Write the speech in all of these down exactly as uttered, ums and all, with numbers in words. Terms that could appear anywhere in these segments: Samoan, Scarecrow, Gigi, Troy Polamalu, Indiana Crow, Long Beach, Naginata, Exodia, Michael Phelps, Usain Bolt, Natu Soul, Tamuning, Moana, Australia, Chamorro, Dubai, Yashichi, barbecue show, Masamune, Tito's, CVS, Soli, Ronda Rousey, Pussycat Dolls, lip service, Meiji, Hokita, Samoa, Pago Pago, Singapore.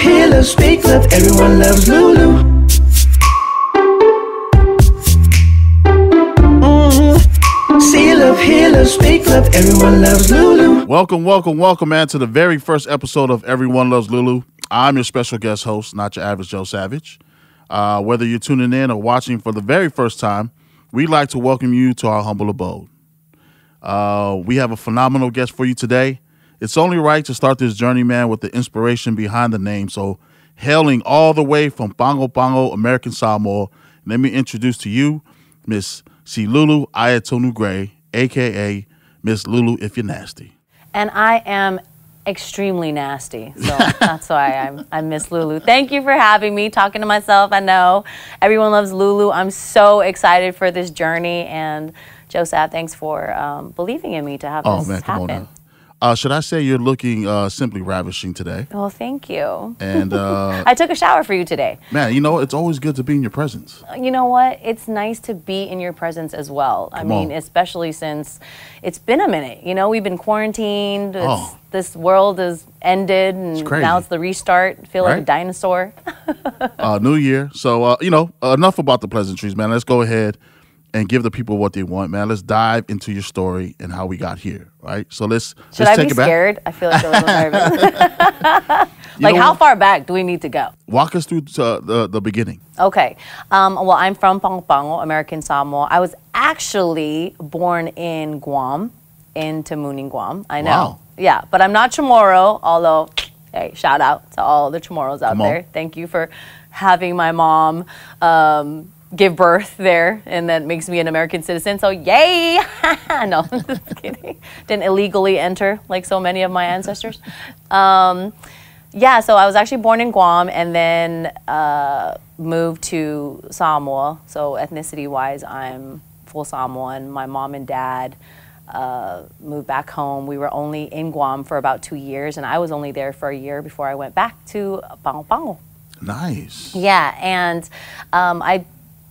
hear love, speak love, everyone loves Lulu. Mm-hmm. See love, hear love, speak love, everyone loves Lulu. Welcome, welcome, welcome, man, to the very first episode of Everyone Loves Lulu. I'm your special guest host, not your average Joe Savage. Uh, whether you're tuning in or watching for the very first time, we'd like to welcome you to our humble abode. Uh, we have a phenomenal guest for you today. It's only right to start this journey, man, with the inspiration behind the name. So hailing all the way from Pago Pago, American Samoa, let me introduce to you Miz Silulu Ayatonu Gray, a k a. Myz Lulu if you're nasty. And I am extremely nasty, so that's why I'm, I'm Myz Lulu. Thank you for having me, talking to myself, I know. Everyone loves Lulu. I'm so excited for this journey, and Joe Sav, thanks for um, believing in me to have oh, this man, come happen. On now. Uh, should I say you're looking uh, simply ravishing today? Well, thank you. And uh, I took a shower for you today. Man, you know, it's always good to be in your presence. You know what? It's nice to be in your presence as well. Come I mean, on. Especially since it's been a minute. You know, we've been quarantined. It's, oh. This world has ended, and it's now it's the restart. Feel right? Like a dinosaur. uh, new year. So, uh, you know, enough about the pleasantries, man. Let's go ahead and give the people what they want, man. Let's dive into your story and how we got here, right? So let's, Should let's take it back. Should I be scared? I feel like a little nervous. Like, how far back do we need to go? Walk us through to, uh, the, the beginning. Okay. Um, well, I'm from Pago Pago, American Samoa. I was actually born in Guam, in Tamuning, Guam. I know. Wow. Yeah, but I'm not Chamorro, although, hey, shout out to all the Chamorros out Come there. On. Thank you for having my mom Um, give birth there, and that makes me an American citizen, so yay! No, just kidding. Didn't illegally enter like so many of my ancestors. Um, yeah, so I was actually born in Guam and then uh, moved to Samoa, so ethnicity-wise, I'm full Samoan. My mom and dad uh, moved back home. We were only in Guam for about two years, and I was only there for a year before I went back to Pago Pago. Nice. Yeah, and um, I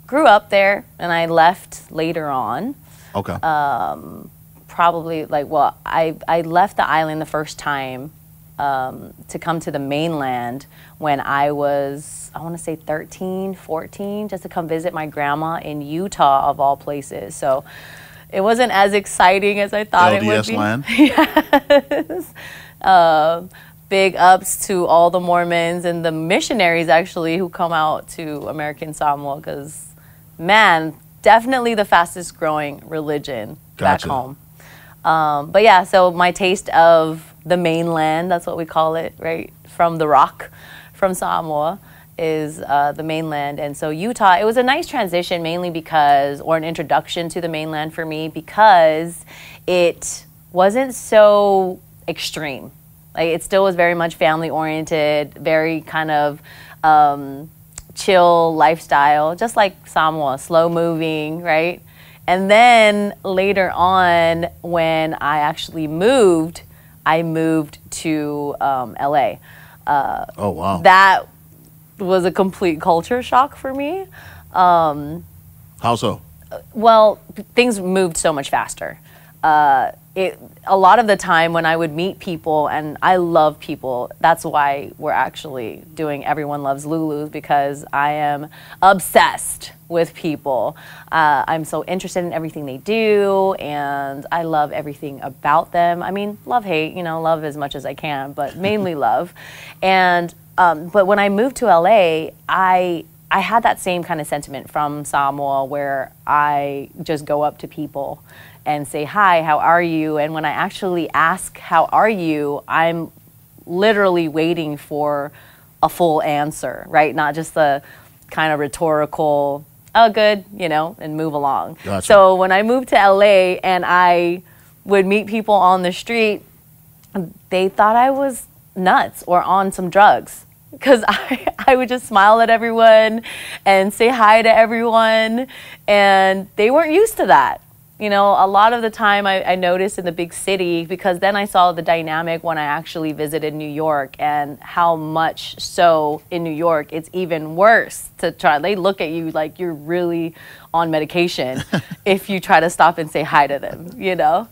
grew up there, and I left later on. Okay. Um, probably, like, well, I, I left the island the first time um, to come to the mainland when I was, I want to say thirteen, fourteen, just to come visit my grandma in Utah, of all places. So it wasn't as exciting as I thought it would be. L D S land? Yes. Um, Big ups to all the Mormons and the missionaries, actually, who come out to American Samoa, because man, definitely the fastest growing religion gotcha. Back home. Um, but yeah, so my taste of the mainland, that's what we call it, right? From the rock, from Samoa, is uh, the mainland. And so Utah, it was a nice transition, mainly because, or an introduction to the mainland for me, because it wasn't so extreme. Like, it still was very much family oriented, very kind of um, chill lifestyle, just like Samoa, slow moving, right? And then later on, when I actually moved, I moved to um, L A. Uh, oh, wow. That was a complete culture shock for me. Um, How so? Well, things moved so much faster. Uh, It, a lot of the time when I would meet people, and I love people, that's why we're actually doing Everyone Loves Lulu, because I am obsessed with people. Uh, I'm so interested in everything they do, and I love everything about them. I mean, love, hate, you know, love as much as I can, but mainly love. And, um, but when I moved to L A, I, I had that same kind of sentiment from Samoa, where I just go up to people and say, hi, how are you? And when I actually ask, how are you, I'm literally waiting for a full answer, right? Not just the kind of rhetorical, oh, good, you know, and move along. Gotcha. So when I moved to L A and I would meet people on the street, they thought I was nuts or on some drugs, because I, I would just smile at everyone and say hi to everyone, and they weren't used to that. You know, a lot of the time I, I noticed in the big city, because then I saw the dynamic when I actually visited New York, and how much so in New York it's even worse to try. They look at you like you're really on medication if you try to stop and say hi to them, you know?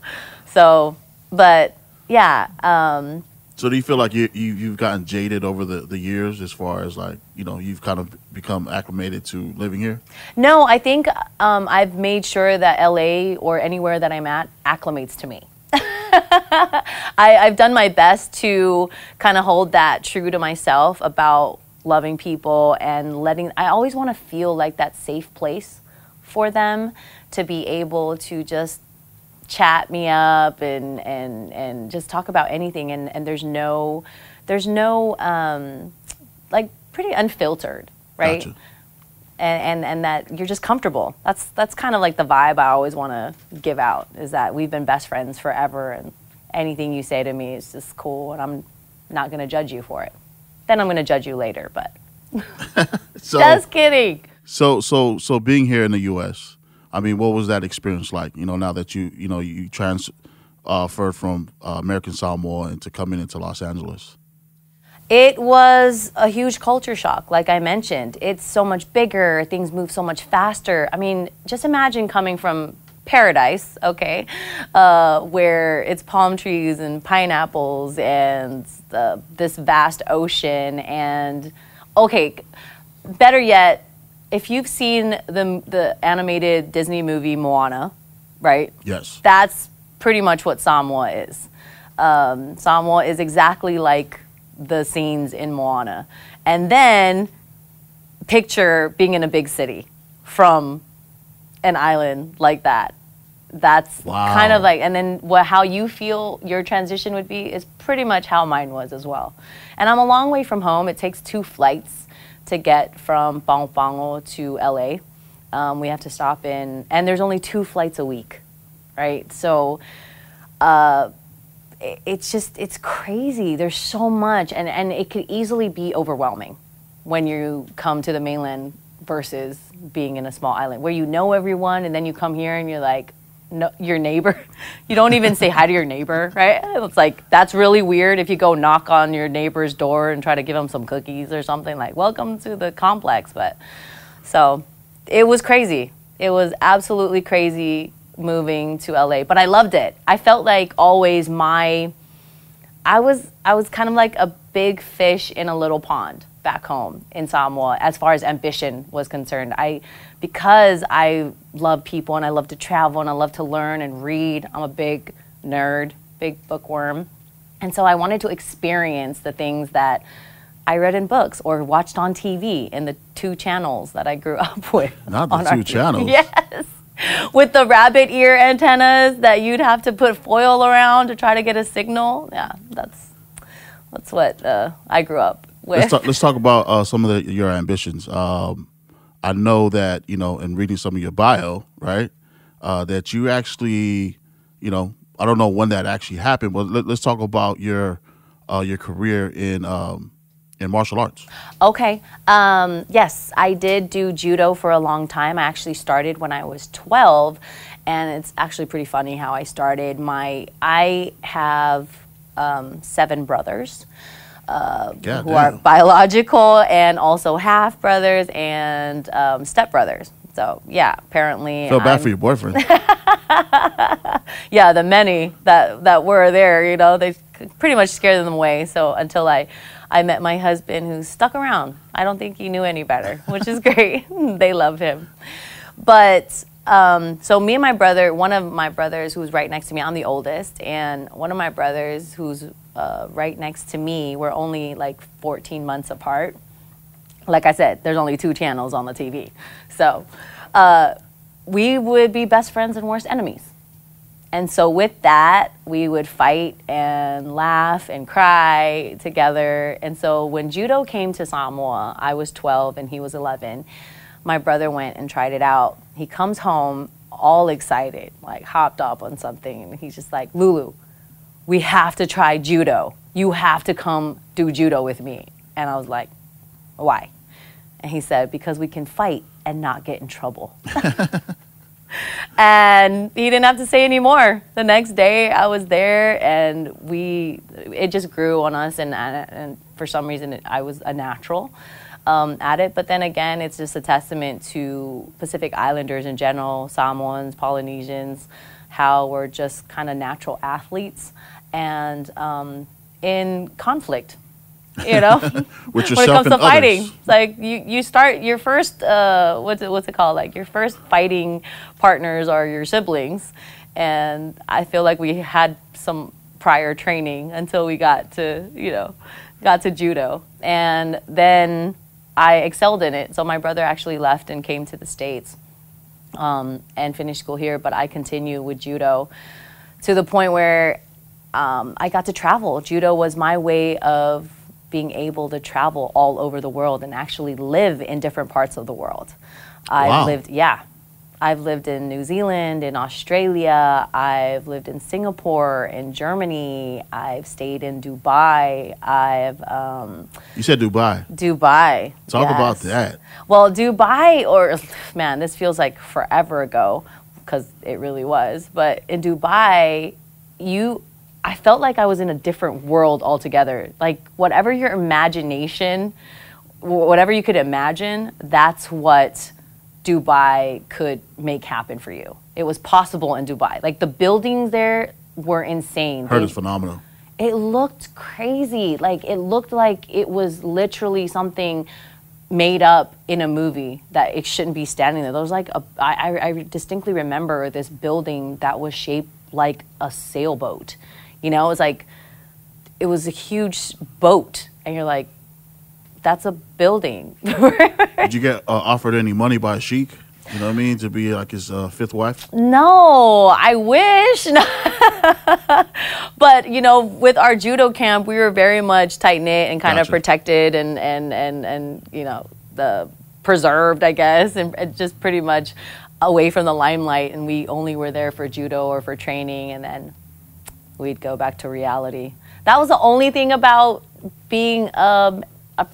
So, but yeah, um, So do you feel like you, you you've gotten jaded over the the years, as far as like, you know, you've kind of become acclimated to living here? No, I think um, I've made sure that L A or anywhere that I'm at acclimates to me. I, I've done my best to kind of hold that true to myself about loving people and letting. I always want to feel like that safe place for them to be able to just chat me up and and and just talk about anything, and and there's no there's no um like pretty unfiltered, right? Gotcha. and, and and that you're just comfortable. That's that's kind of like the vibe I always want to give out, is that we've been best friends forever, and anything you say to me is just cool, and I'm not going to judge you for it. Then I'm going to judge you later, but so, just kidding. So so so being here in the U S, I mean, what was that experience like? You know, now that you you know you transferred from uh, American Samoa and to coming into Los Angeles. It was a huge culture shock, like I mentioned. It's so much bigger. Things move so much faster. I mean, just imagine coming from paradise, okay, uh, where it's palm trees and pineapples and the, this vast ocean, and okay, better yet. If you've seen the the animated Disney movie Moana, right? Yes. That's pretty much what Samoa is. Um, Samoa is exactly like the scenes in Moana. And then picture being in a big city from an island like that. That's wow. Kind of like, and then what, how you feel your transition would be is pretty much how mine was as well. And I'm a long way from home. It takes two flights to get from Pago Pago to L A. Um, we have to stop in, and there's only two flights a week, right? So uh, it, it's just, it's crazy. There's so much, and, and it could easily be overwhelming when you come to the mainland versus being in a small island where you know everyone, and then you come here and you're like, no, your neighbor, you don't even say hi to your neighbor, right? It's like, that's really weird if you go knock on your neighbor's door and try to give them some cookies or something, like, welcome to the complex. But so it was crazy. It was absolutely crazy moving to L A, but I loved it. I felt like always my, I was, I was kind of like a big fish in a little pond back home in Samoa, as far as ambition was concerned. I, because I love people and I love to travel and I love to learn and read, I'm a big nerd, big bookworm. And so I wanted to experience the things that I read in books or watched on T V in the two channels that I grew up with. Not the two channels. Yes. With the rabbit ear antennas that you'd have to put foil around to try to get a signal. Yeah, that's, that's what uh, I grew up with. Let's talk, let's talk about uh, some of the, your ambitions. Um, I know that, you know, in reading some of your bio, right, uh, that you actually, you know, I don't know when that actually happened, but let, let's talk about your uh, your career in um, in martial arts. Okay. Um, yes, I did do judo for a long time. I actually started when I was twelve, and it's actually pretty funny how I started. My I have um, seven brothers. Uh, yeah, who damn. Are biological and also half brothers and um, step brothers. So yeah, apparently. Feel bad I'm... for your boyfriend. Yeah, the many that that were there, you know, they pretty much scared them away. So until I, I met my husband, who stuck around. I don't think he knew any better, which is great. They love him, but. Um, so me and my brother, one of my brothers who's right next to me, I'm the oldest, and one of my brothers who's uh, right next to me, we're only like fourteen months apart. Like I said, there's only two channels on the T V. So uh, we would be best friends and worst enemies. And so with that, we would fight and laugh and cry together. And so when judo came to Samoa, I was twelve and he was eleven. My brother went and tried it out. He comes home all excited, like hopped up on something, and he's just like, Lulu, we have to try judo. You have to come do judo with me. And I was like, why? And he said, because we can fight and not get in trouble. And he didn't have to say any more. The next day I was there, and we, it just grew on us, and, and for some reason it, I was a natural. Um, at it, but then again, it's just a testament to Pacific Islanders in general, Samoans, Polynesians, how we're just kind of natural athletes, and um, in conflict, you know, With when it comes to others. fighting. Like you, you start your first, uh, what's, it, what's it called? Like your first fighting partners are your siblings. And I feel like we had some prior training until we got to, you know, got to judo. And then I excelled in it. So my brother actually left and came to the States um, and finished school here. But I continue with judo to the point where um, I got to travel. Judo was my way of being able to travel all over the world and actually live in different parts of the world. I've wow. lived, yeah. I've lived in New Zealand, in Australia, I've lived in Singapore, in Germany, I've stayed in Dubai, I've... Um, you said Dubai. Dubai. Talk yes. about that. Well, Dubai, or man, this feels like forever ago, because it really was, but in Dubai, you... I felt like I was in a different world altogether. Like, whatever your imagination, whatever you could imagine, that's what Dubai could make happen for you. It was possible in Dubai. Like, the buildings there were insane. Heard it's phenomenal. It looked crazy. Like, it looked like it was literally something made up in a movie, that it shouldn't be standing there. There was like a, I, I distinctly remember this building that was shaped like a sailboat. You know, it was like, it was a huge boat, and you're like, that's a building. Did you get uh, offered any money by a sheik? You know what I mean? To be like his uh, fifth wife? No, I wish. But, you know, with our judo camp, we were very much tight-knit and kind gotcha. of protected and, and, and, and, you know, the preserved, I guess, and, and just pretty much away from the limelight. And we only were there for judo or for training, and then we'd go back to reality. That was the only thing about being, um,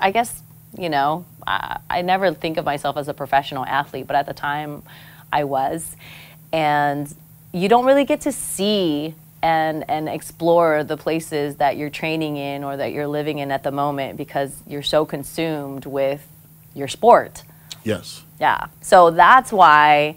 I guess, you know, I, I never think of myself as a professional athlete, but at the time I was. And you don't really get to see and, and explore the places that you're training in or that you're living in at the moment, because you're so consumed with your sport. Yes. Yeah. So that's why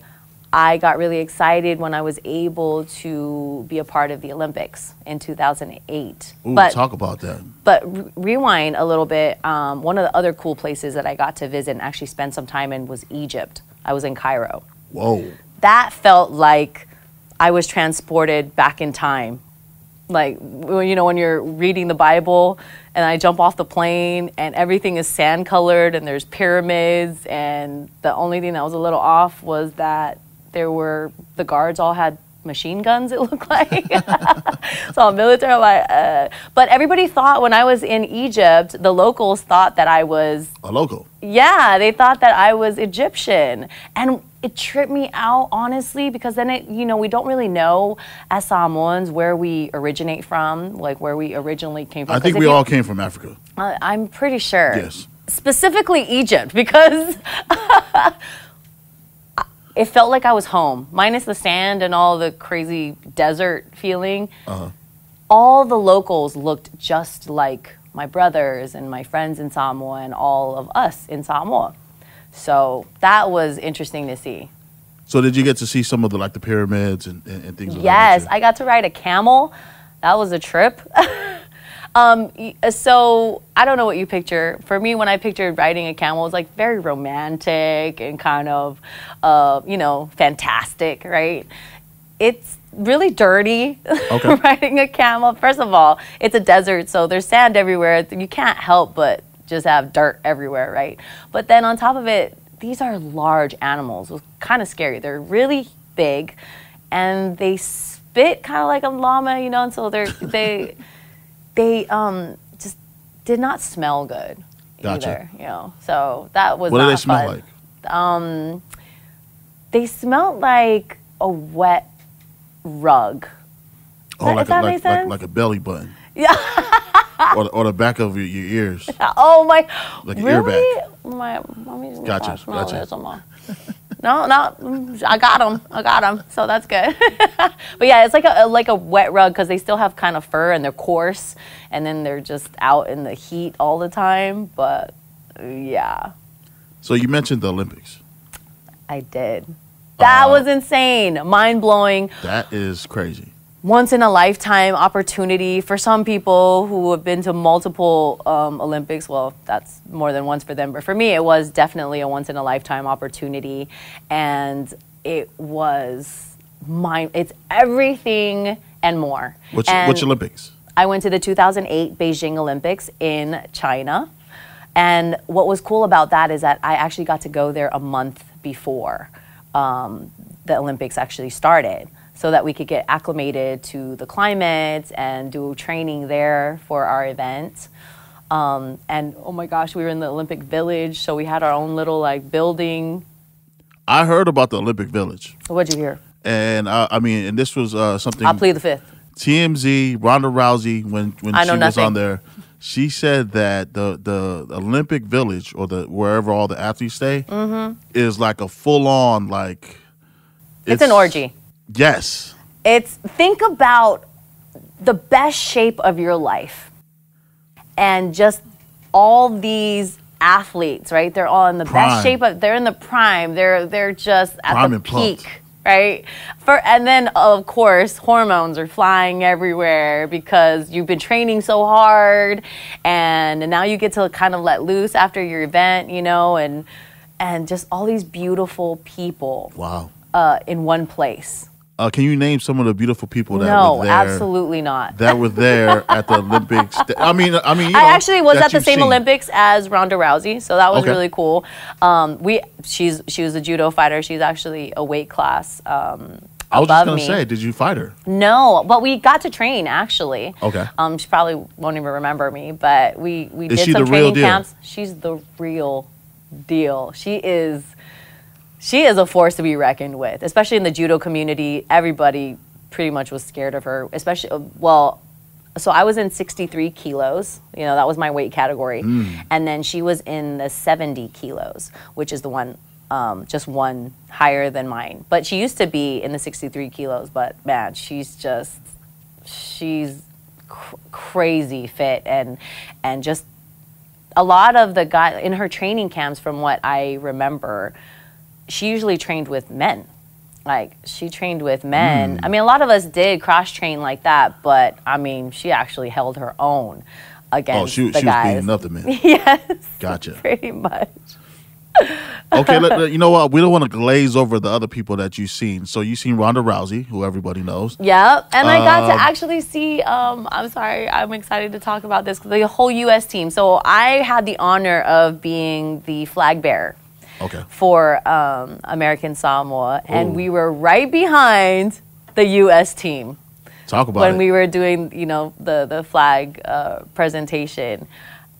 I got really excited when I was able to be a part of the Olympics in two thousand eight. Ooh, but, talk about that. But re rewind a little bit. Um, one of the other cool places that I got to visit and actually spend some time in was Egypt. I was in Cairo. Whoa. That felt like I was transported back in time. Like, you know, when you're reading the Bible and I jump off the plane and everything is sand colored and there's pyramids, and the only thing that was a little off was that there were, the guards all had machine guns, it looked like. So military, I'm like, uh. But everybody thought when I was in Egypt, the locals thought that I was... A local? Yeah, they thought that I was Egyptian. And it tripped me out, honestly, because then, it, you know, we don't really know as Samoans where we originate from, like where we originally came from. I think we all came from Africa. Uh, I'm pretty sure. Yes. Specifically Egypt, because... It felt like I was home, minus the sand and all the crazy desert feeling. Uh-huh. All the locals looked just like my brothers and my friends in Samoa and all of us in Samoa. So that was interesting to see. So did you get to see some of the, like, the pyramids and, and, and things like yes, that? Yes, I got to ride a camel. That was a trip. Um, so I don't know what you picture. For me, when I pictured riding a camel, it was like very romantic and kind of, uh, you know, fantastic, right? It's really dirty, okay. Riding a camel. First of all, it's a desert, so there's sand everywhere. You can't help but just have dirt everywhere, right? But then on top of it, these are large animals. It was kind of scary. They're really big, and they spit kind of like a llama, you know, and so they're, they... They um, just did not smell good gotcha. either, you know. So that was what not did they smell fun. like? Um, they smelled like a wet rug. Does oh, that, like, does a, that like, make sense? like like a belly button. Yeah. or, the, or the back of your, your ears. Oh my! Like an really? ear back. My mommy just gotcha. Gotcha. This all. No, no, I got them. I got them. So that's good. But yeah, it's like a like a wet rug, because they still have kind of fur and they're coarse, and then they're just out in the heat all the time. But yeah. So you mentioned the Olympics. I did. That uh, was insane. Mind blowing. That is crazy. once-in-a-lifetime opportunity for some people who have been to multiple um, Olympics. Well, that's more than once for them, but for me, it was definitely a once-in-a-lifetime opportunity, and it was mind. It's everything and more. Which, and which Olympics? I went to the two thousand eight Beijing Olympics in China, and what was cool about that is that I actually got to go there a month before um, the Olympics actually started, so that we could get acclimated to the climate and do training there for our event. Um, and oh my gosh, we were in the Olympic Village, so we had our own little like building. I heard about the Olympic Village. What'd you hear? And uh, I mean, and this was uh, something. I'll plead the fifth. T M Z, Ronda Rousey, when when I she was nothing. on there, she said that the the Olympic Village, or the wherever all the athletes stay, mm-hmm. is like a full on like. It's, it's an orgy. Yes. It's, think about the best shape of your life and just all these athletes, right? They're all in the prime. best shape of, they're in the prime. They're, they're just at prime the peak, plump. right? For, and then of course, hormones are flying everywhere because you've been training so hard, and, and now you get to kind of let loose after your event, you know, and, and just all these beautiful people. Wow. Uh, in one place. Uh, can you name some of the beautiful people that no, were there? No, absolutely not. That were there at the Olympics. I mean, I mean, you know, I actually was at the same seen. Olympics as Ronda Rousey, so that was okay. really cool. Um, we, she's she was a judo fighter. She's actually a weight class. Um, I was just gonna me. say, did you fight her? No, but we got to train actually. Okay. Um, she probably won't even remember me, but we we is did she some the training real deal? camps. She's the real deal. She is. She is a force to be reckoned with, especially in the judo community. Everybody pretty much was scared of her, especially, well, so I was in sixty-three kilos, you know, that was my weight category. Mm. And then she was in the seventy kilos, which is the one, um, just one higher than mine. But she used to be in the sixty-three kilos, but man, she's just, she's cr crazy fit and, and just a lot of the guys in her training camps, from what I remember, she usually trained with men. Like, she trained with men. Mm. I mean, a lot of us did cross-train like that, but, I mean, she actually held her own against oh, she, the she guys. Oh, she was beating up the men. Yes. Gotcha. Pretty much. Okay, let, let, you know what? We don't want to glaze over the other people that you've seen. So you've seen Ronda Rousey, who everybody knows. Yep. And um, I got to actually see, um, I'm sorry, I'm excited to talk about this, the whole U S team. So I had the honor of being the flag bearer. Okay. For um, American Samoa, Ooh. and we were right behind the U S team. Talk about when it. we were doing, you know, the the flag uh, presentation,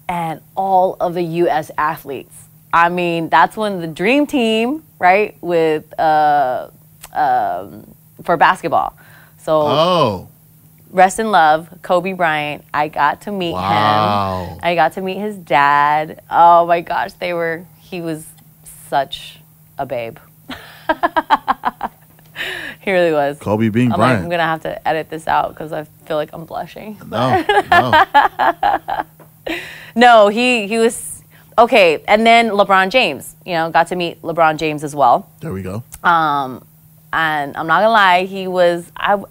and all of the U S athletes. I mean, that's when the dream team, right, with uh, um, for basketball. So. Oh. Rest in love, Kobe Bryant. I got to meet wow. him. I got to meet his dad. Oh my gosh, they were. He was. Such a babe. He really was. Kobe being I'm Bryant. Like, I'm going to have to edit this out because I feel like I'm blushing. No, no. No, he, he was, okay. And then LeBron James, you know, got to meet LeBron James as well. There we go. Um, and I'm not going to lie, he was, I,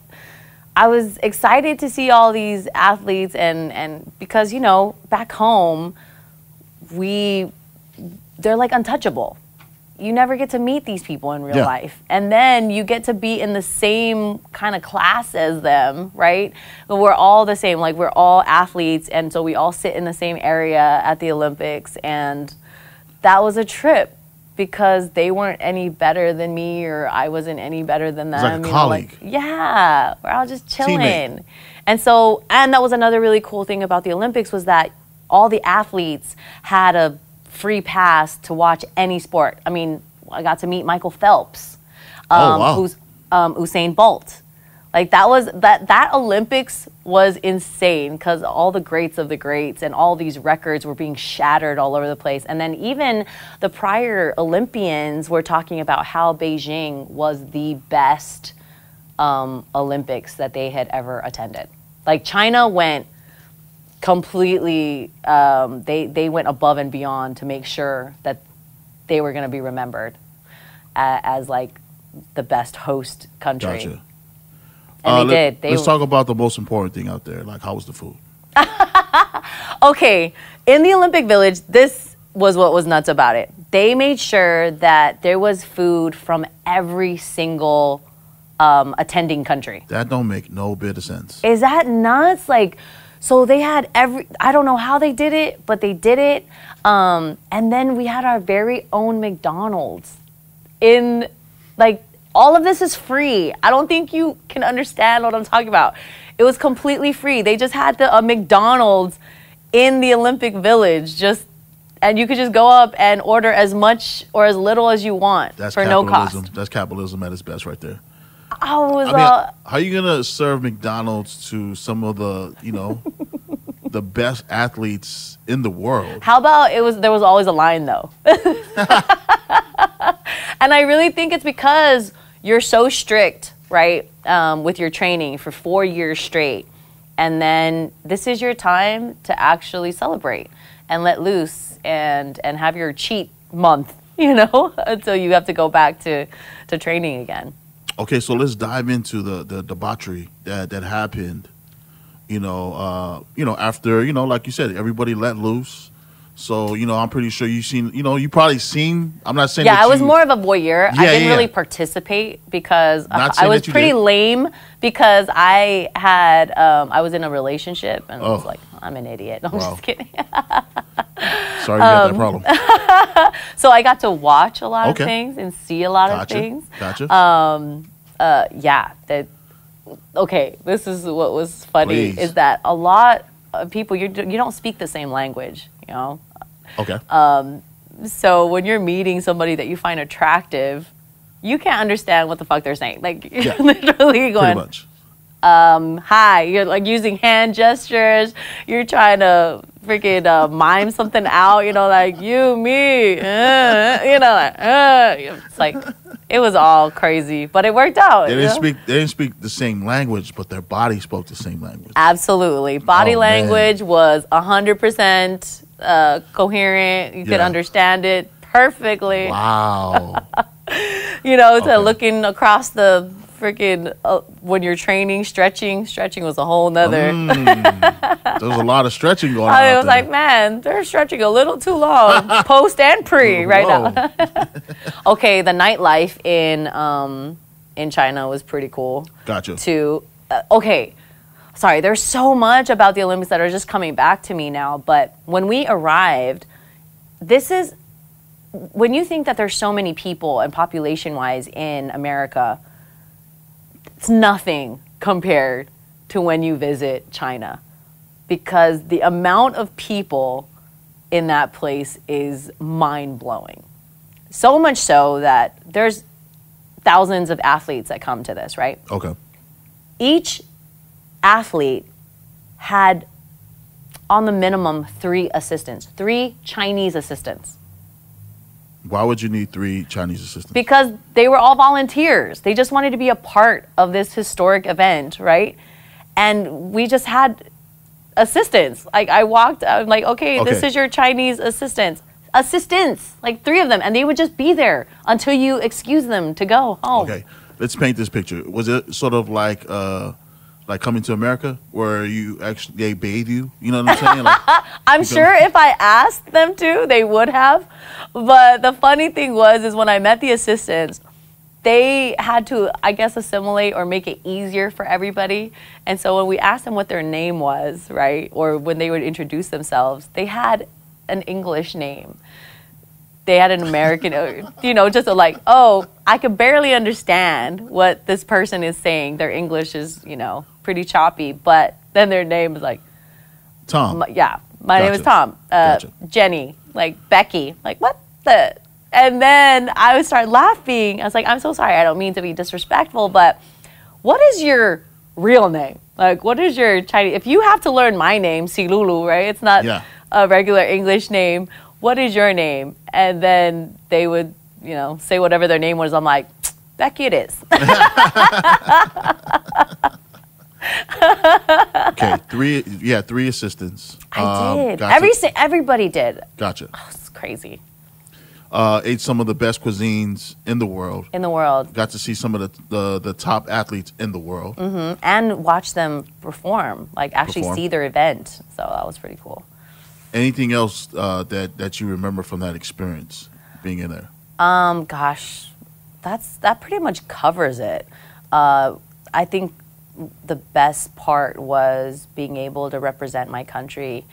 I was excited to see all these athletes, and, and because, you know, back home, we, they're like untouchable. You never get to meet these people in real yeah. life. And then you get to be in the same kind of class as them, right? But we're all the same, like we're all athletes, and so we all sit in the same area at the Olympics, and that was a trip because they weren't any better than me, or I wasn't any better than them. It's like a you colleague. Know, like, yeah, we're all just chilling. Teammate. And so, and that was another really cool thing about the Olympics was that all the athletes had a free pass to watch any sport. I mean, I got to meet Michael Phelps, um, oh, wow. who's um, Usain Bolt. Like that was that that Olympics was insane because all the greats of the greats and all these records were being shattered all over the place. And then even the prior Olympians were talking about how Beijing was the best um, Olympics that they had ever attended. Like China went. Completely, um, they, they went above and beyond to make sure that they were going to be remembered as, as like the best host country. Gotcha. And uh, they let, did. They let's talk about the most important thing out there. Like, how was the food? Okay. In the Olympic Village, this was what was nuts about it. They made sure that there was food from every single um, attending country. That don't make no bit of sense. Is that nuts? Like, so they had every, I don't know how they did it, but they did it. Um, and then we had our very own McDonald's in, like, all of this is free. I don't think you can understand what I'm talking about. It was completely free. They just had the uh, McDonald's in the Olympic Village, just, and you could just go up and order as much or as little as you want. That's for capitalism. No cost. That's capitalism at its best right there. I was, I mean, uh, how are you going to serve McDonald's to some of the, you know, the best athletes in the world? How about it was, there was always a line though. And I really think it's because you're so strict, right, um, with your training for four years straight. And then this is your time to actually celebrate and let loose and, and have your cheat month, you know, until you have to go back to, to training again. Okay, so let's dive into the, the debauchery that, that happened, you know, uh, you know, after, you know, like you said, everybody let loose. So, you know, I'm pretty sure you've seen, you know, you probably seen, I'm not saying yeah, that I was you, more of a voyeur. Yeah, I didn't yeah, really yeah. participate because uh, I was pretty did. lame because I had, um, I was in a relationship and oh. I was like, I'm an idiot. No, I'm wow. just kidding. Sorry you um, had that problem. So I got to watch a lot okay. of things and see a lot gotcha. of things. Gotcha. Um, uh, yeah. That, okay, this is what was funny Please. is that a lot of people, you're, you don't speak the same language. You know? Okay. Um, so when you're meeting somebody that you find attractive, you can't understand what the fuck they're saying. Like, you're yeah. literally going, much. Um, hi. You're like using hand gestures. You're trying to freaking uh, mime something out, you know, like, you, me, uh, you know, like, uh. It's like, it was all crazy, but it worked out. They didn't, speak, they didn't speak the same language, but their body spoke the same language. Absolutely. Body oh, language man. was one hundred percent Uh, coherent. You yeah. could understand it perfectly. Wow. You know, okay. to looking across the freaking uh, when you're training, stretching. Stretching was a whole nother. Mm. There was a lot of stretching going on. I was there. like, man, they're stretching a little too long, post and pre, right now. Okay, the nightlife in um in China was pretty cool. Gotcha. To uh, okay. Sorry, there's so much about the Olympics that are just coming back to me now. But when we arrived, this is, when you think that there's so many people and population-wise in America, it's nothing compared to when you visit China. Because the amount of people in that place is mind-blowing. So much so that there's thousands of athletes that come to this, right? Okay. Each athlete had, on the minimum, three assistants, three Chinese assistants. Why would you need three Chinese assistants? Because they were all volunteers. They just wanted to be a part of this historic event, right? And we just had assistants. Like, I walked, I'm like, okay, okay, this is your Chinese assistants. Assistants, like three of them. And they would just be there until you excuse them to go home. Okay, let's paint this picture. Was it sort of like... Uh Like coming to America, where you actually they bathe you, you know what I'm saying? Like, I'm sure if I asked them to, they would have. But the funny thing was, is when I met the assistants, they had to, I guess, assimilate or make it easier for everybody. And so when we asked them what their name was, right, or when they would introduce themselves, they had an English name. They had an American, you know, just a like, oh, I could barely understand what this person is saying. Their English is, you know, pretty choppy. But then their name is like... Tom. My, yeah. My gotcha. name is Tom. Uh, gotcha. Jenny. Like, Becky. Like, what the... And then I would start laughing. I was like, I'm so sorry. I don't mean to be disrespectful, but what is your real name? Like, what is your Chinese... If you have to learn my name, Silulu, right? It's not yeah. a regular English name. What is your name? And then they would, you know, say whatever their name was. I'm like, Becky it is. Okay, three, yeah, three assistants. I um, did. Gotcha. Every, everybody did. Gotcha. Oh, it's crazy. Uh, ate some of the best cuisines in the world. In the world. Got to see some of the the, the top athletes in the world. Mm-hmm. And watch them perform, like actually perform. see their event. So that was pretty cool. Anything else uh, that, that you remember from that experience, being in there? Um, gosh, that's that pretty much covers it. Uh, I think the best part was being able to represent my country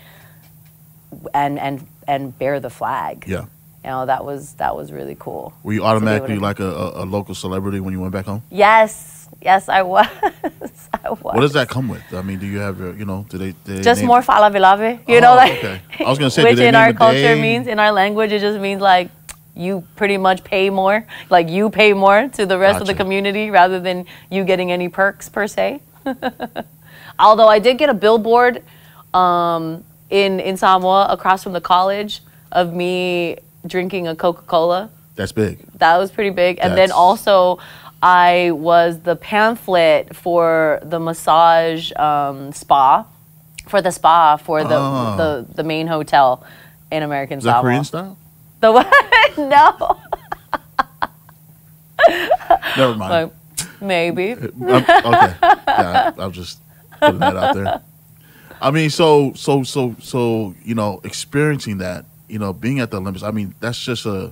and and, and bear the flag. Yeah. You know, that was that was really cool. Were you automatically like a, a, a local celebrity when you went back home? Yes, yes, I was. I was. What does that come with? I mean, do you have your, you know, do they, do they just name more falavilave? You oh, know, like okay. I was gonna say, which in our culture means, in our language, it just means like you pretty much pay more, like you pay more to the rest gotcha. of the community rather than you getting any perks per se. Although I did get a billboard um, in in Samoa across from the college of me drinking a Coca-Cola. That's big. That was pretty big. And That's... then also I was the pamphlet for the massage um, spa, for the spa for the, oh. the, the main hotel in American Samoa. The Korean style? The what? No. Never mind. Like, maybe. I'm, okay. Yeah, I'm just putting that out there. I mean, so, so, so, so, you know, experiencing that, you know, being at the Olympics, I mean, that's just a,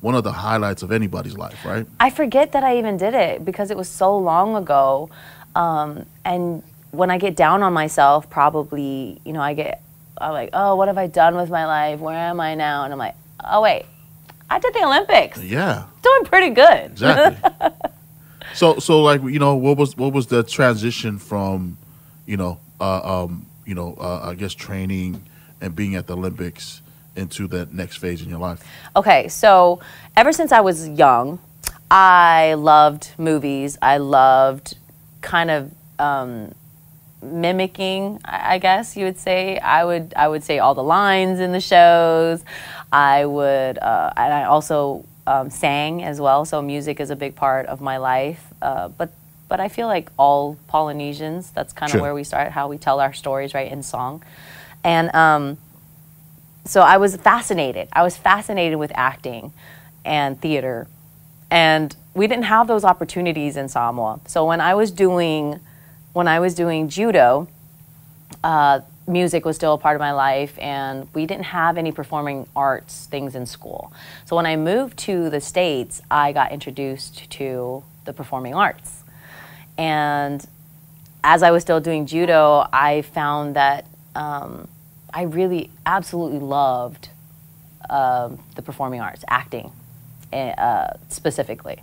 one of the highlights of anybody's life, right? I forget that I even did it because it was so long ago. Um, and when I get down on myself, probably, you know, I get, I'm like, oh, what have I done with my life? Where am I now? And I'm like, oh, wait, I did the Olympics. Yeah. Doing pretty good. Exactly. so, so like, you know, what was what was the transition from, you know, uh, um, you know, uh, I guess training and being at the Olympics into that next phase in your life? Okay, so ever since I was young, I loved movies. I loved kind of um, mimicking, I guess you would say. I would I would say all the lines in the shows. I would, uh, and I also um, sang as well. So music is a big part of my life. Uh, but but I feel like all Polynesians, that's kind of sure. where we start, how we tell our stories, right, in song, and. Um, So I was fascinated. I was fascinated with acting and theater. And we didn't have those opportunities in Samoa. So when I was doing, when I was doing judo, uh, music was still a part of my life, and we didn't have any performing arts things in school. So when I moved to the States, I got introduced to the performing arts. And as I was still doing judo, I found that um, I really absolutely loved uh, the performing arts, acting uh, specifically.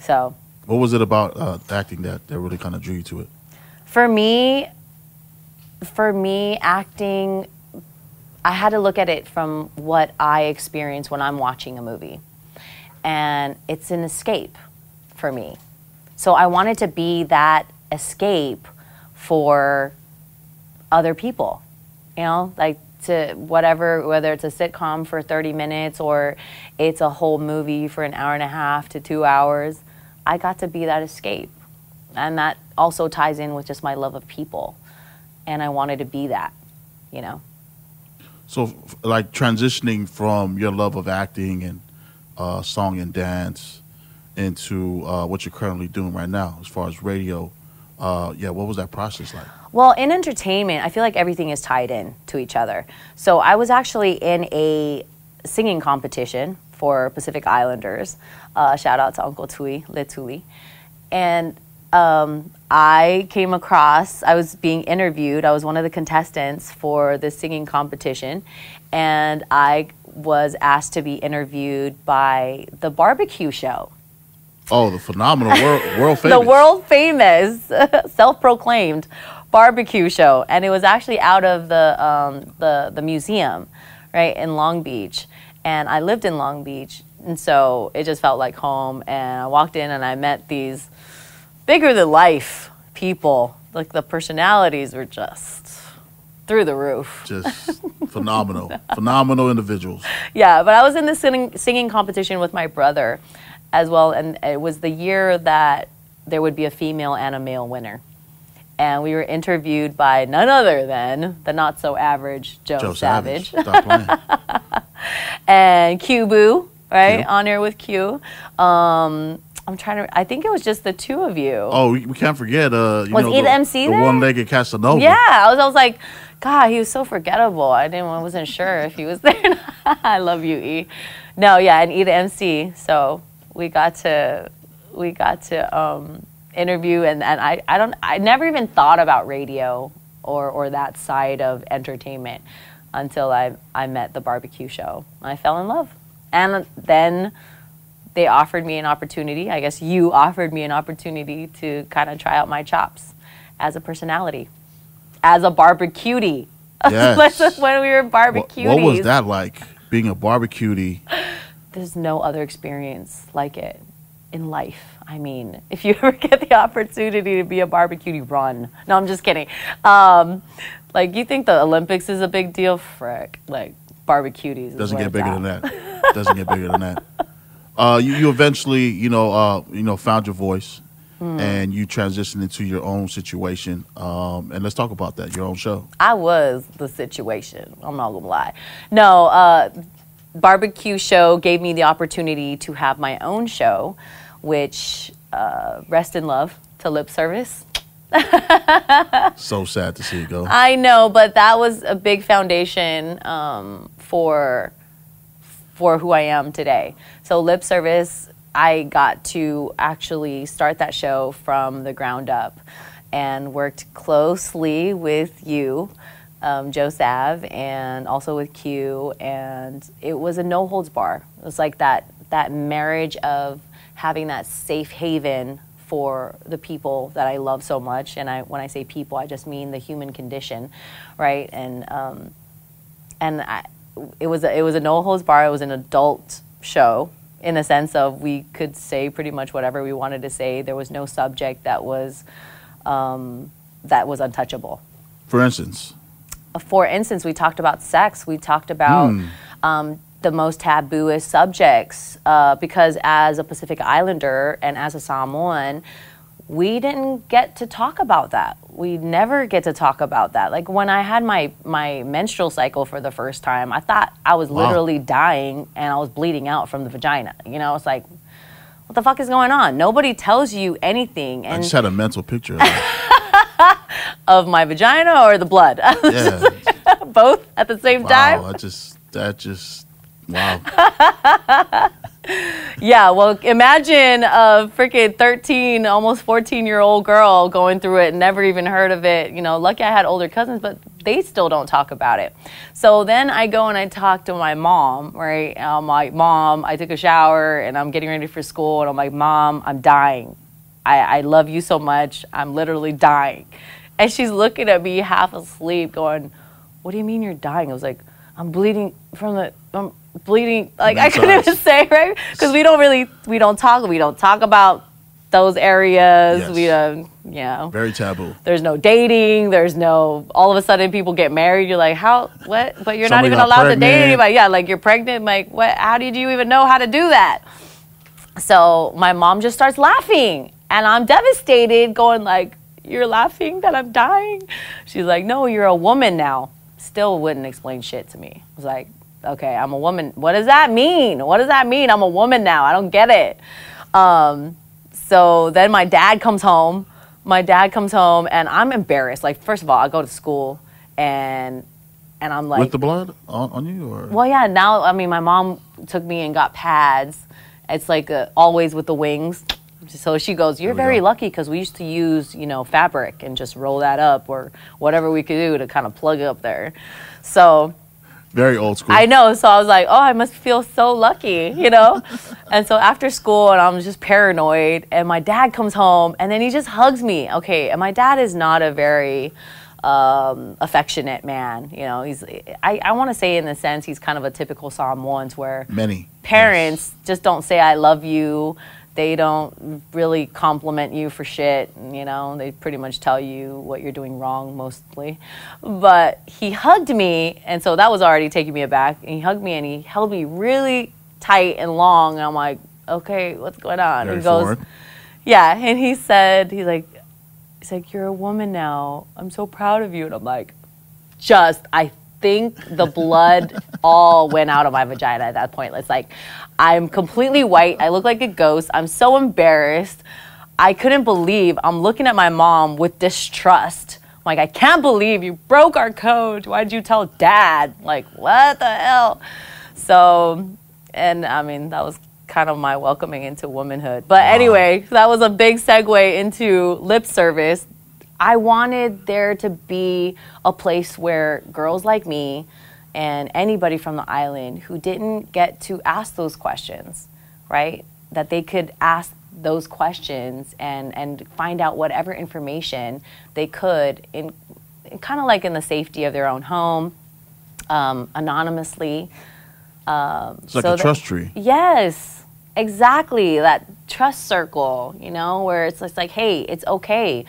So, what was it about uh, acting that, that really kind of drew you to it? For me, for me, acting, I had to look at it from what I experience when I'm watching a movie. And it's an escape for me. So I wanted to be that escape for other people. You know, like to whatever, whether it's a sitcom for thirty minutes or it's a whole movie for an hour and a half to two hours, I got to be that escape. And that also ties in with just my love of people. And I wanted to be that, you know. So, like, transitioning from your love of acting and uh, song and dance into uh, what you're currently doing right now as far as radio, uh, yeah, what was that process like? Well, in entertainment, I feel like everything is tied in to each other. So I was actually in a singing competition for Pacific Islanders. Uh, shout out to Uncle Tui, Le Tui. And um, I came across, I was being interviewed. I was one of the contestants for the singing competition. And I was asked to be interviewed by the barbecue show. Oh, the phenomenal world, world famous. The world famous, self-proclaimed barbecue show, and it was actually out of the um, the the museum, right, in Long Beach, and I lived in Long Beach, and so it just felt like home. And I walked in and I met these bigger than life people. Like, the personalities were just through the roof. Just phenomenal, phenomenal individuals. Yeah, but I was in the singing singing competition with my brother, as well, and it was the year that there would be a female and a male winner. And we were interviewed by none other than the not-so-average Joe, Joe Savage. Savage. and Q Boo, right? Q. On Air with Q. Um, I'm trying to. I think it was just the two of you. Oh, we can't forget. Uh, you was know, E the, the M C the there? One-legged Casanova. Yeah, I was. I was like, God, he was so forgettable. I didn't. I wasn't sure if he was there. Or not. I love you, E. No, yeah, and E the M C. So we got to, we got to um, interview, and and I, I don't. I never even thought about radio or or that side of entertainment until I I met the barbecue show. I fell in love, and then. They offered me an opportunity. I guess you offered me an opportunity to kind of try out my chops as a personality, as a barbecue-tie. Yes. When we were barbecues. What, what was that like, being a barbecue-tie? There's no other experience like it in life. I mean, if you ever get the opportunity to be a barbecue-tie, run. No, I'm just kidding. Um, like, you think the Olympics is a big deal? Frick, like, barbecue-ties. Doesn't get bigger than that. Doesn't get bigger than that. Uh, you, you eventually, you know, uh, you know, found your voice, mm. and you transitioned into your own situation. Um, and let's talk about that, your own show. I was the situation. I'm not gonna lie. No, uh, barbecue show gave me the opportunity to have my own show, which uh, rest in love to Lip Service. So sad to see you go. I know, but that was a big foundation um, for. for who I am today. So Lip Service, I got to actually start that show from the ground up and worked closely with you, um, Joe Sav, and also with Q, and it was a no holds bar. It was like that, that marriage of having that safe haven for the people that I love so much, and I, when I say people, I just mean the human condition, right? And, um, and I, It was a, it was a no holds bar. It was an adult show in the sense of we could say pretty much whatever we wanted to say. There was no subject that was um, that was untouchable. For instance, for instance, we talked about sex. We talked about mm. um, the most tabooist subjects uh, because as a Pacific Islander and as a Samoan, we didn't get to talk about that. We never get to talk about that. Like when I had my, my menstrual cycle for the first time, I thought I was wow. literally dying and I was bleeding out from the vagina. You know, it's like, what the fuck is going on? Nobody tells you anything. And I just had a mental picture of, of my vagina or the blood. Yeah. Both at the same wow, time. Wow, I just, that just, wow. Yeah, well, imagine a freaking thirteen, almost fourteen-year-old girl going through it, never even heard of it. You know, lucky I had older cousins, but they still don't talk about it. So then I go and I talk to my mom, right? I'm like, Mom, I took a shower, and I'm getting ready for school, and I'm like, Mom, I'm dying. I, I love you so much. I'm literally dying. And she's looking at me half asleep going, what do you mean you're dying? I was like, I'm bleeding from the... I'm, bleeding like I couldn't even say, right? Because we don't really we don't talk we don't talk about those areas. Yes. We don't, you know, very taboo. There's no dating, there's no, all of a sudden people get married, you're like, how, what? But you're Somebody not even allowed pregnant. to date anybody. Yeah, like you're pregnant, like what, how did you even know how to do that? So my mom just starts laughing and I'm devastated, going like, you're laughing that I'm dying? She's like, no, you're a woman now. Still wouldn't explain shit to me. I was like, okay, I'm a woman. What does that mean? What does that mean? I'm a woman now. I don't get it. Um, so then my dad comes home. My dad comes home, and I'm embarrassed. Like, first of all, I go to school, and and I'm like... With the blood on, on you? Or? Well, yeah, now, I mean, my mom took me and got pads. It's like a, always with the wings. So she goes, you're very go. lucky because we used to use, you know, fabric and just roll that up or whatever we could do to kind of plug it up there. So... Very old school. I know. So I was like, oh, I must feel so lucky, you know? And so after school, and I'm just paranoid, and my dad comes home, and then he just hugs me. Okay, and my dad is not a very um, affectionate man. You know, he's, I, I want to say in the sense he's kind of a typical Samoans where many parents yes. just don't say I love you. They don't really compliment you for shit, you know. They pretty much tell you what you're doing wrong mostly. But he hugged me, and so that was already taking me aback. And he hugged me, and he held me really tight and long. And I'm like, okay, what's going on? Very he goes, forward. yeah. And he said, he's like, he's like, you're a woman now. I'm so proud of you. And I'm like, just I think the blood all went out of my vagina at that point. It's like, I'm completely white. I look like a ghost. I'm so embarrassed. I couldn't believe I'm looking at my mom with distrust. I'm like, I can't believe you broke our code. Why did you tell dad? Like, what the hell? So, and I mean, that was kind of my welcoming into womanhood. But anyway, that was a big segue into lip service. I wanted there to be a place where girls like me and anybody from the island who didn't get to ask those questions, right? That they could ask those questions and, and find out whatever information they could, in, in kind of like in the safety of their own home, um, anonymously. Um, it's like so a that, trust tree. Yes, exactly. That trust circle, you know, where it's just like, hey, it's okay.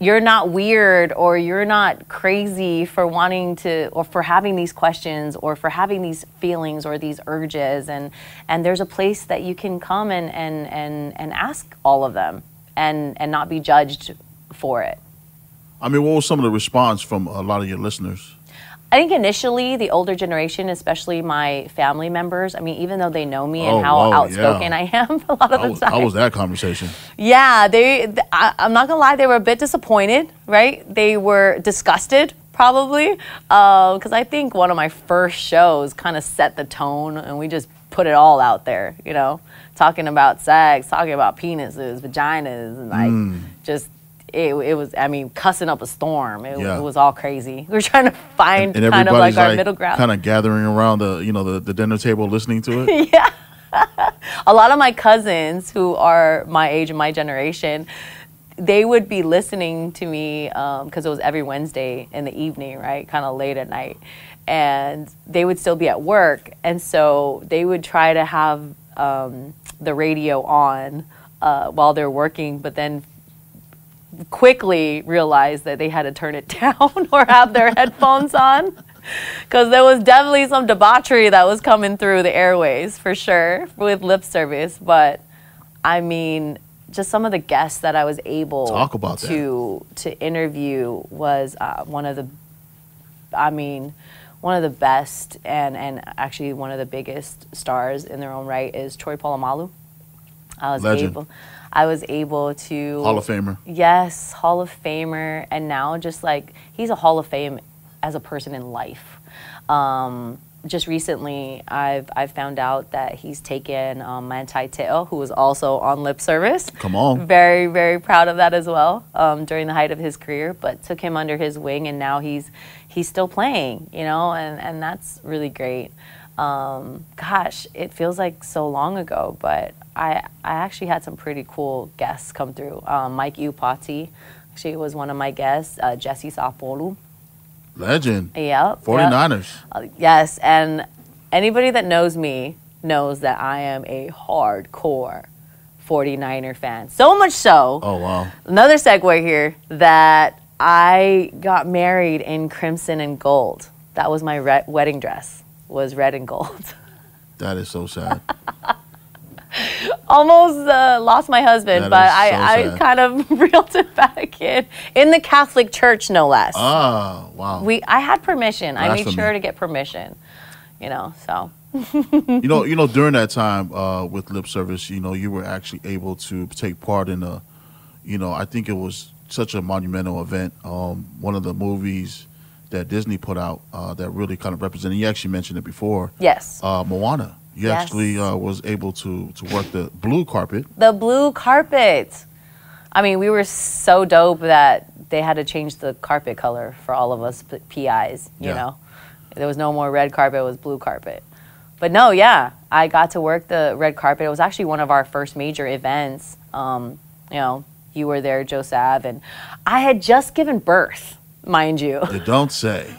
You're not weird, or you're not crazy for wanting to, or for having these questions, or for having these feelings or these urges. And, and there's a place that you can come and, and, and, and ask all of them and, and not be judged for it. I mean, what was some of the response from a lot of your listeners? I think initially the older generation, especially my family members, I mean, even though they know me oh, and how whoa, outspoken yeah. I am a lot of how, the time. How was that conversation? Yeah, they. Th I, I'm not gonna lie, they were a bit disappointed, right? They were disgusted, probably, because uh, I think one of my first shows kind of set the tone, and we just put it all out there, you know, talking about sex, talking about penises, vaginas, and like mm. just. It, it was, I mean, cussing up a storm. It, yeah. it was all crazy. We were trying to find and, and kind of like our like middle ground. Kind of gathering around the, you know, the, the dinner table listening to it. Yeah. A lot of my cousins who are my age and my generation, they would be listening to me because um, it was every Wednesday in the evening, right? Kind of late at night. And they would still be at work. And so they would try to have um, the radio on uh, while they're working, but then quickly realized that they had to turn it down or have their headphones on, because there was definitely some debauchery that was coming through the airways for sure with lip service. But I mean, just some of the guests that I was able Talk about to that. to interview was uh, one of the, I mean, one of the best and and actually one of the biggest stars in their own right is Troy Polamalu. I was Legend. able. I was able to... Hall of Famer. Yes, Hall of Famer. And now just like, he's a Hall of Fame as a person in life. Um, just recently, I've, I've found out that he's taken um, Manti Te'o, who was also on lip service. Come on. Very, very proud of that as well um, during the height of his career, but took him under his wing, and now he's, he's still playing, you know, and, and that's really great. Um, gosh, it feels like so long ago, but I, I actually had some pretty cool guests come through. Um, Mike Iupati, she was one of my guests. Uh, Jesse Sapolu. Legend. Yeah. forty-niners. Yep. Uh, yes, and anybody that knows me knows that I am a hardcore forty-niner fan. So much so. Oh, wow. Another segue here, that I got married in crimson and gold. That was my re wedding dress. Was red and gold. That is so sad. Almost uh, lost my husband, that but I, so I kind of reeled it back in. In the Catholic Church, no less. Oh, wow. We, I had permission. Blasphemy. I made sure to get permission, you know, so. you know, you know, during that time uh, with lip service, you know, you were actually able to take part in a, you know, I think it was such a monumental event. Um, one of the movies that Disney put out uh, that really kind of represented, you actually mentioned it before. Yes. Uh, Moana. You yes. actually uh, was able to, to work the blue carpet. The blue carpet. I mean, we were so dope that they had to change the carpet color for all of us P Is, you yeah. know. There was no more red carpet, it was blue carpet. But no, yeah, I got to work the red carpet. It was actually one of our first major events. Um, you know, you were there, Joe Sav, and I had just given birth. Mind you. You don't say.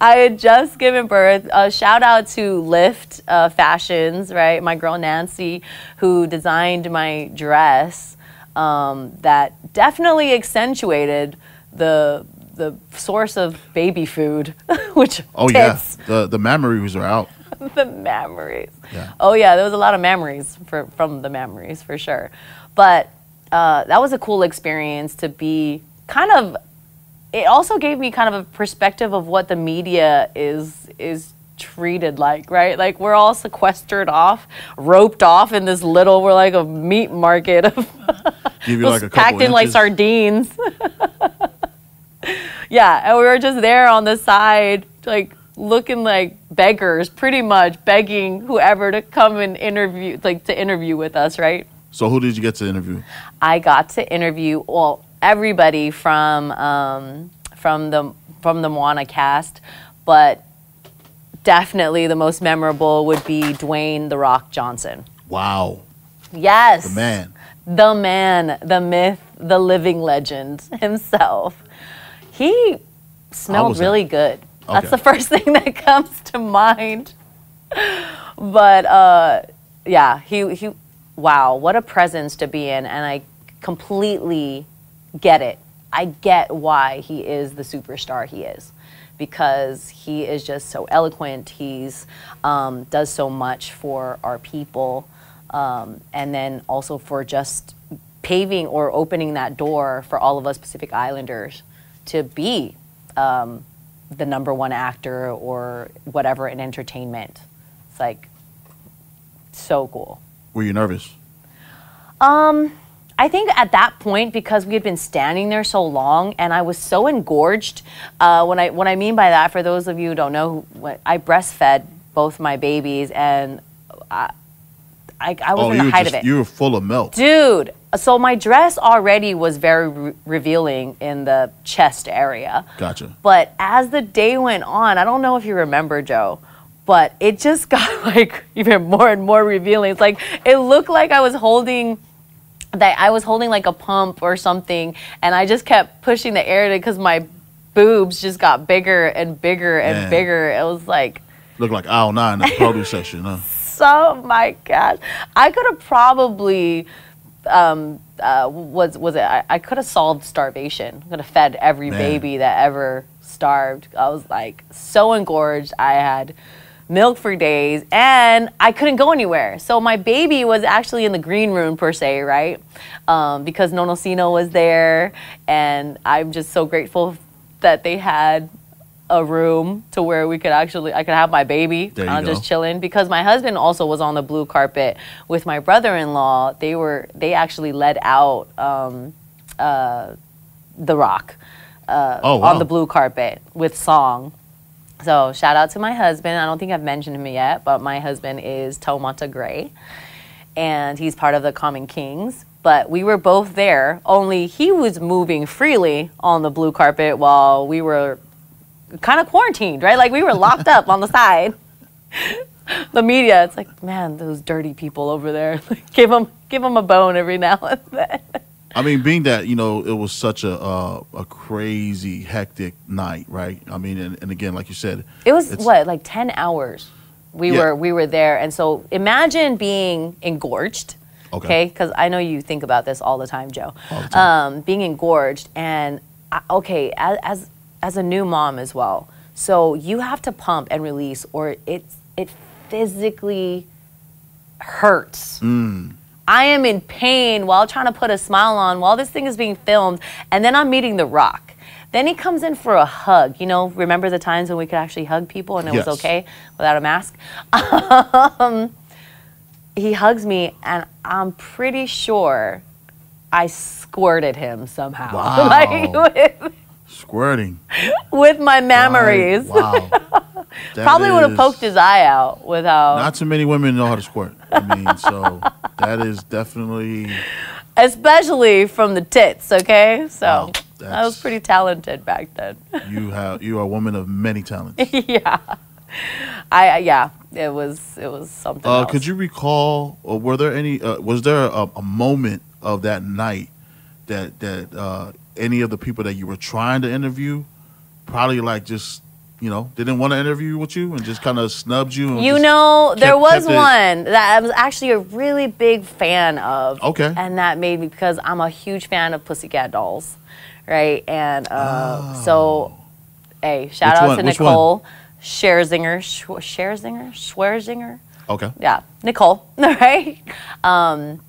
I had just given birth. Uh, shout out to Lift uh, Fashions, right? My girl Nancy, who designed my dress um, that definitely accentuated the the source of baby food, which oh tits. yeah, the the mammaries are out. The mammaries. Yeah. Oh yeah, there was a lot of mammaries for, from the mammaries for sure, but uh, that was a cool experience to be kind of it also gave me kind of a perspective of what the media is is treated like, right? Like, we're all sequestered off, roped off in this little, we're like a meat market of give you like a packed in inches. Like sardines. Yeah, and we were just there on the side, like looking like beggars, pretty much begging whoever to come and interview, like to interview with us, right? So who did you get to interview? I got to interview, well, everybody from um, from the from the Moana cast, but definitely the most memorable would be Dwayne "The Rock" Johnson. Wow. Yes. The man. The man, the myth, the living legend himself. He smelled really that? good. Okay. That's the first thing that comes to mind. But uh, yeah, he he. Wow, what a presence to be in, and I completely get it. I get why he is the superstar he is, because he is just so eloquent. He's um, does so much for our people, um, and then also for just paving or opening that door for all of us Pacific Islanders to be um, the number one actor or whatever in entertainment. It's like so cool. Were you nervous? Um, I think at that point, because we had been standing there so long, and I was so engorged. Uh, when I what I mean by that, for those of you who don't know, who, I breastfed both my babies, and I I, I was oh, in the height just, of it. You were full of milk, dude. So my dress already was very re revealing in the chest area. Gotcha. But as the day went on, I don't know if you remember, Joe, but it just got like even more and more revealing. It's like it looked like I was holding that I was holding like a pump or something, and I just kept pushing the air because my boobs just got bigger and bigger and Man. bigger. It was like looked like aisle nine in the produce section, huh? So my gosh, I could have probably um, uh, was was it? I, I could have solved starvation. I could have fed every Man. baby that ever starved. I was like so engorged. I had milk for days, and I couldn't go anywhere. So my baby was actually in the green room per se, right? Um, because Nonocino was there, and I'm just so grateful that they had a room to where we could actually, I could have my baby kind of just chilling, because my husband also was on the blue carpet with my brother-in-law. They were, they actually led out um, uh, The Rock uh, oh, wow. on the blue carpet with song. So shout out to my husband. I don't think I've mentioned him yet, but my husband is Taumata Gray, and he's part of the Common Kings. But we were both there, only he was moving freely on the blue carpet while we were kind of quarantined, right? Like we were locked up on the side. The media, it's like, man, those dirty people over there. give them, give them a bone every now and then. I mean, being that, you know, it was such a uh, a crazy, hectic night, right? I mean, and, and again, like you said, it was what, like ten hours we yeah. were we were there, and so imagine being engorged, okay? Because okay? I know you think about this all the time, Joe. All the time. Um, being engorged, and I, okay, as, as as a new mom as well, so you have to pump and release, or it it physically hurts. Mm. I am in pain while trying to put a smile on while this thing is being filmed, and then I'm meeting The Rock. Then he comes in for a hug. You know, remember the times when we could actually hug people and it yes. was okay without a mask? Um, he hugs me, and I'm pretty sure I squirted him somehow. Wow. Like with, Squirting. With my mammaries. Right. Wow. Probably is... would have poked his eye out without... Not too many women know how to squirt. I mean, so... That is definitely... Especially from the tits, okay? So, wow, I was pretty talented back then. you have you are a woman of many talents. Yeah. I Yeah, it was it was something uh, else. Could you recall, or were there any, uh, was there a, a moment of that night that, that uh, any of the people that you were trying to interview probably like just... you know, they didn't want to interview with you and just kind of snubbed you? And you know, kept, there was one that I was actually a really big fan of. Okay. And that made me, because I'm a huge fan of Pussycat Dolls, right? And uh, oh. so, hey, shout Which out one? to Which Nicole one? Scherzinger. Scherzinger? Schwerzinger? Okay. Yeah, Nicole, right? Um,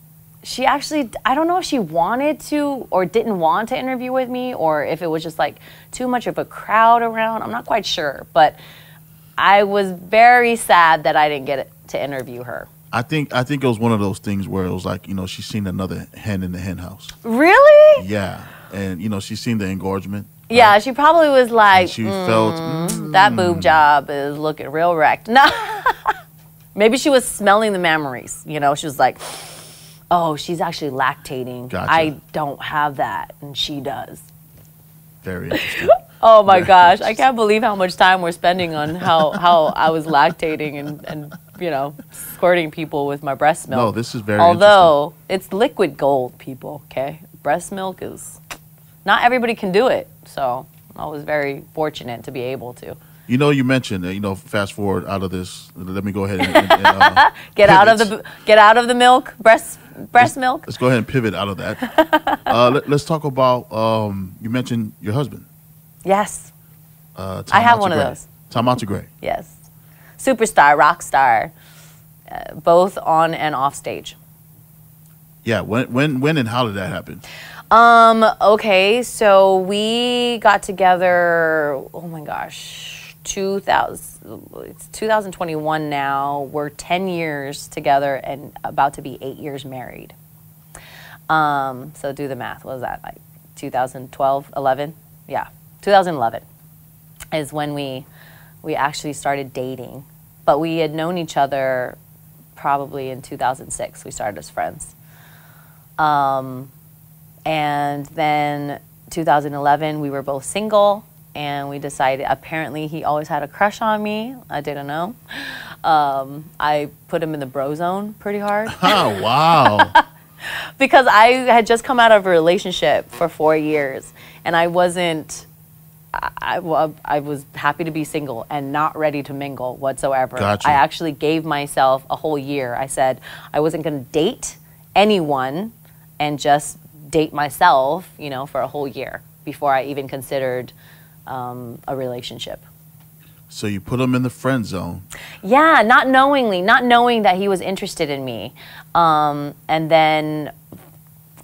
she actually, I don't know if she wanted to or didn't want to interview with me, or if it was just like too much of a crowd around. I'm not quite sure, but I was very sad that I didn't get to interview her. I think I think it was one of those things where it was like, you know, she's seen another hen in the hen house. Really? Yeah. And, you know, she's seen the engorgement. Yeah, right? She probably was like, and she mm, felt mm, that boob job is looking real wrecked. No. Maybe she was smelling the memories. You know, she was like, oh, she's actually lactating. Gotcha. I don't have that. And she does. Very interesting. Oh, my Very gosh. I can't believe how much time we're spending on how, how I was lactating and, and, you know, squirting people with my breast milk. No, this is very Although, interesting. It's liquid gold, people, okay? Breast milk is... Not everybody can do it, so I was very fortunate to be able to. You know, you mentioned, you know, fast forward out of this. Let me go ahead and, and, and uh, get out of the get out of the milk, breast breast let's, milk. Let's go ahead and pivot out of that. uh, let, let's talk about. Um, you mentioned your husband. Yes. Uh, I have one of those. Tamuning Gray. Yes. Superstar, rock star, uh, both on and off stage. Yeah. When when when and how did that happen? Um, okay, so we got together, oh my gosh, two thousand, it's two thousand twenty-one now. We're ten years together and about to be eight years married. Um, so do the math. What was that, like two thousand twelve, eleven? Yeah, two thousand eleven is when we, we actually started dating. But we had known each other probably in two thousand six. We started as friends. Um... And then two thousand eleven, we were both single, and we decided, apparently he always had a crush on me. I didn't know. Um, I put him in the bro zone pretty hard. Oh, wow. Because I had just come out of a relationship for four years, and I wasn't, I, I, I was happy to be single and not ready to mingle whatsoever. Gotcha. I actually gave myself a whole year. I said I wasn't going to date anyone and just date myself, you know, for a whole year before I even considered um, a relationship. So you put him in the friend zone. Yeah, not knowingly, not knowing that he was interested in me. Um, and then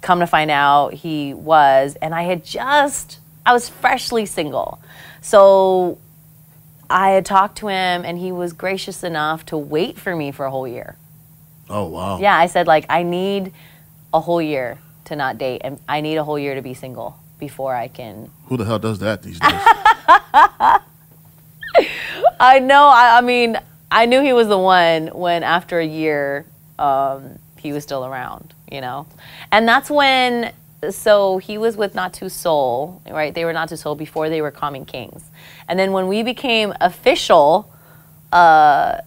come to find out he was, and I had just, I was freshly single. So I had talked to him, and he was gracious enough to wait for me for a whole year. Oh, wow. Yeah, I said, like, I need a whole year to not date, and I need a whole year to be single before I can. Who the hell does that these days? I know. I, I mean, I knew he was the one when after a year um, he was still around, you know, and that's when. So he was with Natu Soul, right? They were Natu Soul before they were Common Kings, and then when we became official, uh,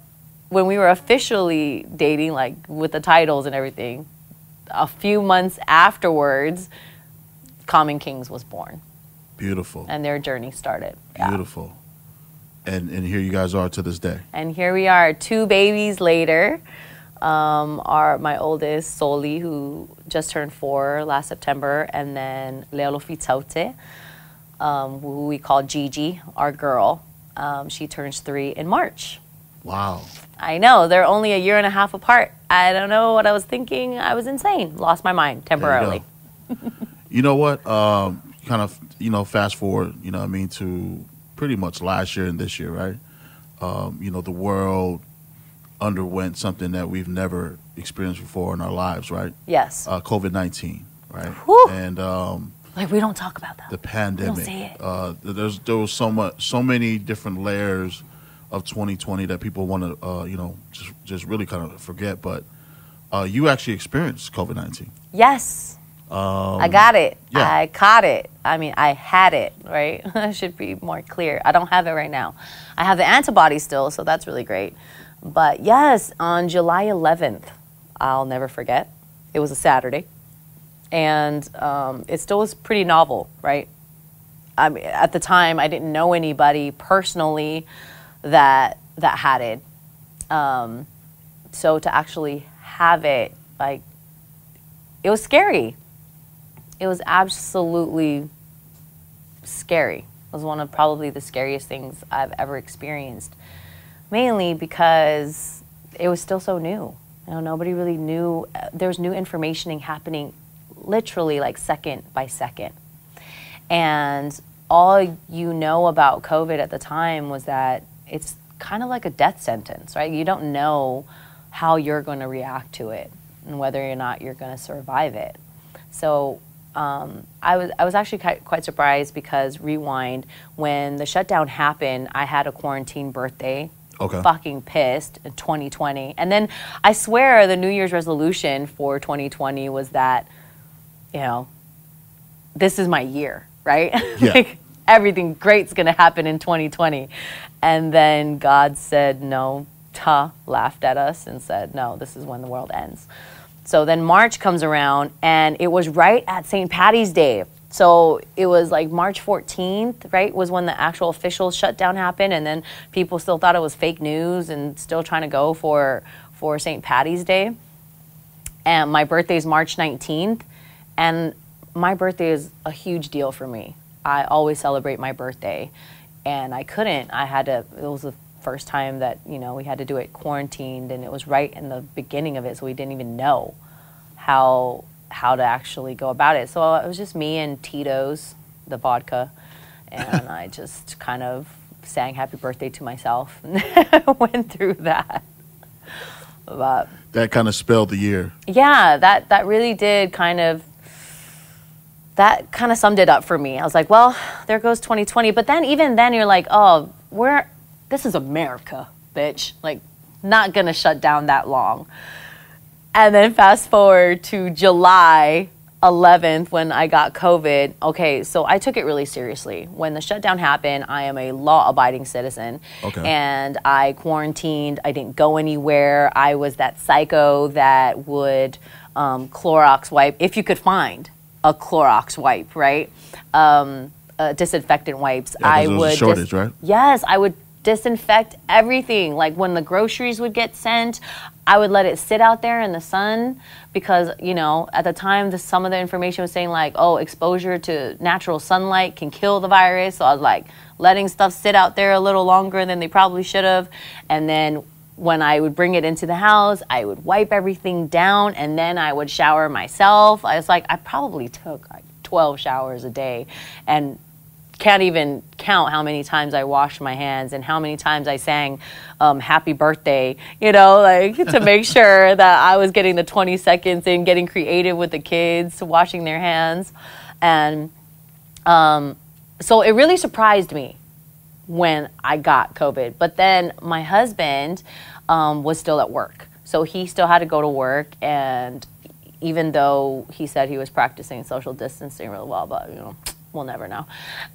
when we were officially dating, like with the titles and everything. A few months afterwards, Common Kings was born. Beautiful. And their journey started. Yeah. Beautiful. And and here you guys are to this day. And here we are, two babies later. Um, our my oldest, Soli, who just turned four last September, and then Leolo Fitaute, um, who we call Gigi, our girl. Um, she turns three in March. Wow. I know. They're only a year and a half apart. I don't know what I was thinking. I was insane. Lost my mind temporarily. You, you know what? Um, kind of, you know, fast forward, you know what I mean, to pretty much last year and this year, right? Um, you know, the world underwent something that we've never experienced before in our lives, right? Yes. Uh, COVID nineteen, right? Whew. And um, like, we don't talk about that. The pandemic. We don't say it. Uh, there's, there was so much, so many different layers of twenty twenty that people want to, uh, you know, just, just really kind of forget. But uh, you actually experienced COVID nineteen. Yes. Um, I got it. Yeah. I caught it. I mean, I had it, right? I should be more clear. I don't have it right now. I have the antibodies still, so that's really great. But yes, on July eleventh, I'll never forget. It was a Saturday. And um, it still was pretty novel, right? I mean, at the time, I didn't know anybody personally that that had it, um, so to actually have it, like, it was scary. It was absolutely scary. It was one of probably the scariest things I've ever experienced, mainly because it was still so new. You know, nobody really knew. There was new information happening literally like second by second. And all you know about COVID at the time was that it's kind of like a death sentence, right? You don't know how you're going to react to it and whether or not you're going to survive it. So um, I was I was actually quite surprised because, rewind, when the shutdown happened, I had a quarantine birthday. Okay. Fucking pissed in twenty twenty. And then I swear the New Year's resolution for twenty twenty was that, you know, this is my year, right? Yeah. Like, everything great's going to happen in twenty twenty. And then God said no, ta, laughed at us and said, no, this is when the world ends. So then March comes around, and it was right at Saint Patty's Day. So it was like March fourteenth, right, was when the actual official shutdown happened, and then people still thought it was fake news and still trying to go for, for Saint Patty's Day. And my birthday is March nineteenth, and my birthday is a huge deal for me. I always celebrate my birthday, and I couldn't. I had to, it was the first time that, you know, we had to do it quarantined, and it was right in the beginning of it, so we didn't even know how how to actually go about it. So it was just me and Tito's, the vodka, and I just kind of sang happy birthday to myself and went through that. But that kind of spelled the year. Yeah, that, that really did kind of, that kind of summed it up for me. I was like, well, there goes twenty twenty. But then even then you're like, oh, we're, this is America, bitch. Like, not gonna shut down that long. And then fast forward to July eleventh when I got COVID. Okay, so I took it really seriously. When the shutdown happened, I am a law-abiding citizen. Okay. And I quarantined. I didn't go anywhere. I was that psycho that would um, Clorox wipe, if you could find a Clorox wipe, right? Um, uh, disinfectant wipes. Yeah, I would a shortage, right? Yes, I would disinfect everything. Like when the groceries would get sent, I would let it sit out there in the sun because, you know, at the time, the, some of the information was saying like, oh, exposure to natural sunlight can kill the virus. So I was like letting stuff sit out there a little longer than they probably should have. And then when I would bring it into the house, I would wipe everything down and then I would shower myself. I was like, I probably took like twelve showers a day and can't even count how many times I washed my hands and how many times I sang um, happy birthday, you know, like to make sure that I was getting the twenty seconds in, getting creative with the kids, washing their hands. And um, so it really surprised me when I got COVID. But then my husband um, was still at work. So he still had to go to work. And even though he said he was practicing social distancing really well, but, you know, we'll never know.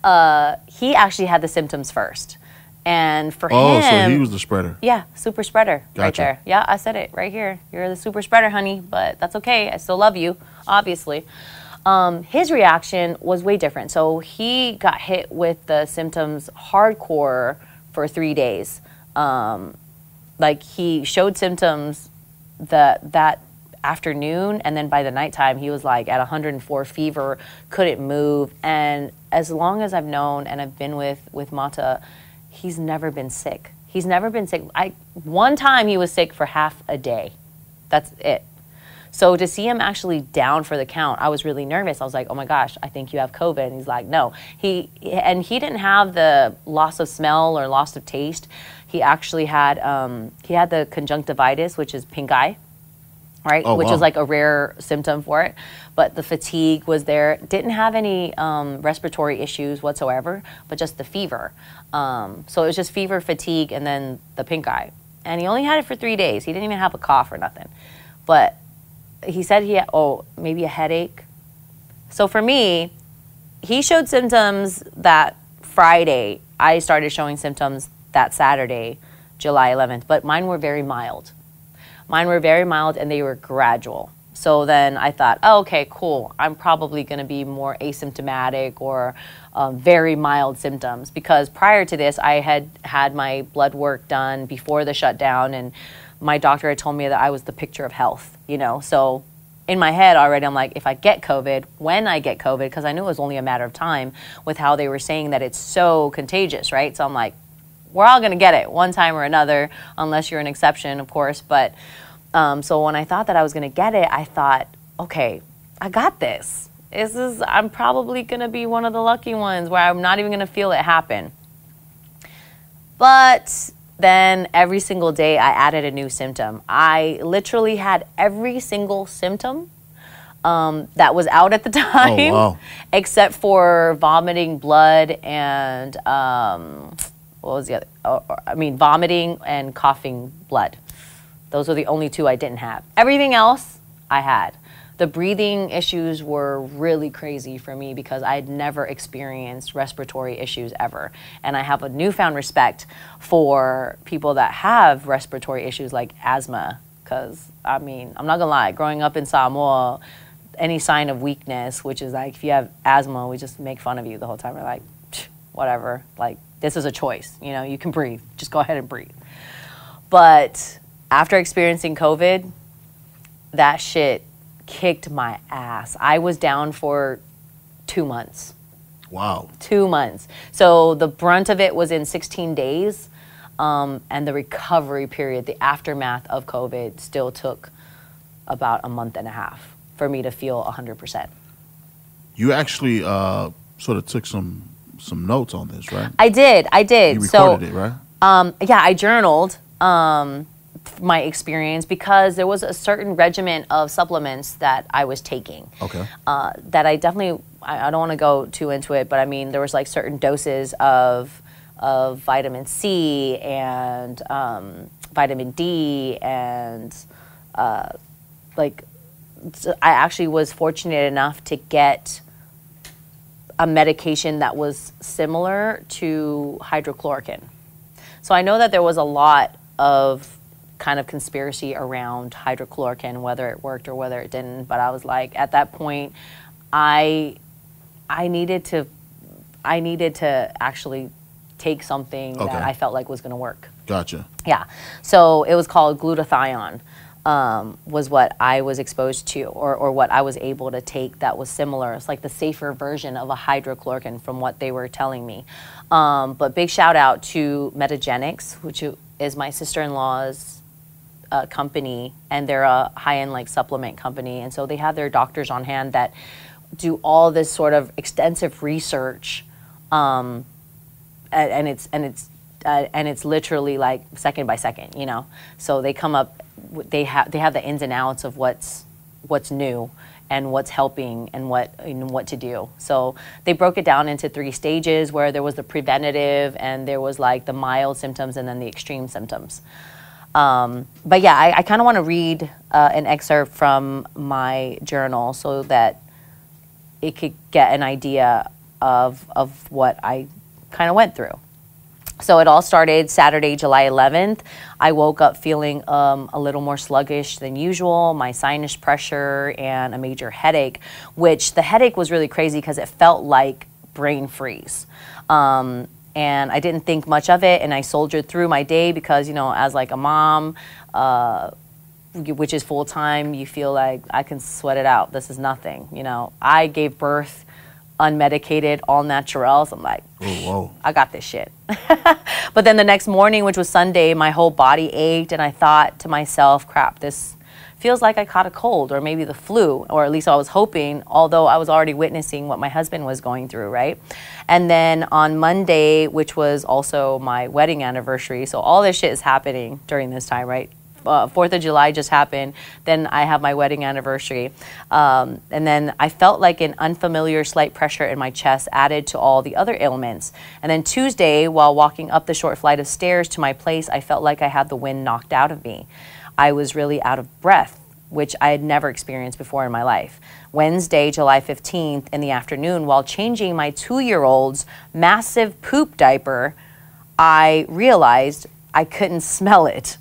Uh, he actually had the symptoms first. And for oh, him... Oh, so he was the spreader. Yeah, super spreader. Gotcha. Right there. Yeah, I said it right here. You're the super spreader, honey, but that's okay. I still love you, obviously. Um, his reaction was way different. So he got hit with the symptoms hardcore for three days. Um, like he showed symptoms that that... afternoon, and then by the nighttime he was like at one hundred and four fever, couldn't move. And as long as I've known and I've been with with Mata, he's never been sick. He's never been sick. I one time he was sick for half a day. That's it. So to see him actually down for the count, I was really nervous. I was like, oh my gosh, I think you have COVID. And he's like, no. He and he didn't have the loss of smell or loss of taste. He actually had um, he had the conjunctivitis, which is pink eye. Right, oh, which wow. is like a rare symptom for it. But the fatigue was there. Didn't have any um, respiratory issues whatsoever, but just the fever. Um, so it was just fever, fatigue, and then the pink eye. And he only had it for three days. He didn't even have a cough or nothing. But he said he had, oh, maybe a headache. So for me, he showed symptoms that Friday. I started showing symptoms that Saturday, July eleventh. But mine were very mild. Mine were very mild and they were gradual. So then I thought, oh, okay, cool. I'm probably gonna be more asymptomatic or um, very mild symptoms, because prior to this, I had had my blood work done before the shutdown and my doctor had told me that I was the picture of health, you know? So in my head already, I'm like, if I get COVID, when I get COVID, because I knew it was only a matter of time with how they were saying that it's so contagious, right? So I'm like, we're all going to get it one time or another, unless you're an exception, of course. But Um, so when I thought that I was going to get it, I thought, okay, I got this. This is, I'm probably going to be one of the lucky ones where I'm not even going to feel it happen. But then every single day I added a new symptom. I literally had every single symptom um, that was out at the time, oh, wow. except for vomiting blood and, um, what was the other? Oh, I mean, vomiting and coughing blood. Those were the only two I didn't have. Everything else I had. The breathing issues were really crazy for me because I had never experienced respiratory issues ever. And I have a newfound respect for people that have respiratory issues like asthma. Because, I mean, I'm not going to lie, growing up in Samoa, any sign of weakness, which is like if you have asthma, we just make fun of you the whole time. We're like, whatever. Like, this is a choice. You know, you can breathe. Just go ahead and breathe. But after experiencing COVID, that shit kicked my ass. I was down for two months. Wow. Two months. So the brunt of it was in sixteen days, um, and the recovery period, the aftermath of COVID, still took about a month and a half for me to feel one hundred percent. You actually uh, sort of took some some notes on this, right? I did. I did. You recorded so, it, right? Um, yeah, I journaled. Um, my experience because there was a certain regimen of supplements that I was taking. Okay. Uh, that I definitely, I, I don't want to go too into it, but I mean, there was like certain doses of of vitamin C and um, vitamin D and uh, like, I actually was fortunate enough to get a medication that was similar to hydroxychloroquine. So I know that there was a lot of kind of conspiracy around hydroxychloroquine, whether it worked or whether it didn't. But I was like, at that point, I, I needed to, I needed to actually take something okay. that I felt like was going to work. Gotcha. Yeah. So it was called glutathione, um, was what I was exposed to, or or what I was able to take that was similar. It's like the safer version of a hydroxychloroquine, from what they were telling me. Um, but big shout out to Metagenics, which is my sister-in-law's Uh, company, and they're a high-end like supplement company, and so they have their doctors on hand that do all this sort of extensive research, um, and, and it's and it's uh, and it's literally like second by second, you know. So they come up, they have they have the ins and outs of what's what's new and what's helping and what and what to do. So they broke it down into three stages, where there was the preventative, and there was like the mild symptoms, and then the extreme symptoms. Um, but yeah, I, I kind of want to read uh, an excerpt from my journal so that it could get an idea of, of what I kind of went through. So it all started Saturday, July eleventh. I woke up feeling um, a little more sluggish than usual, my sinus pressure and a major headache, which the headache was really crazy because it felt like brain freeze. Um, And I didn't think much of it, and I soldiered through my day because, you know, as like a mom, uh, which is full-time, you feel like I can sweat it out. This is nothing, you know. I gave birth unmedicated, all natural, so I'm like, oh, whoa. I got this shit. But then the next morning, which was Sunday, my whole body ached, and I thought to myself, crap, this feels like I caught a cold or maybe the flu, or at least I was hoping, although I was already witnessing what my husband was going through, right? And then on Monday, which was also my wedding anniversary, so all this shit is happening during this time, right? Uh, fourth of July just happened, then I have my wedding anniversary. Um, and then I felt like an unfamiliar slight pressure in my chest added to all the other ailments. And then Tuesday, while walking up the short flight of stairs to my place, I felt like I had the wind knocked out of me. I was really out of breath, which I had never experienced before in my life. Wednesday, July fifteenth, in the afternoon, while changing my two-year-old's massive poop diaper, I realized I couldn't smell it.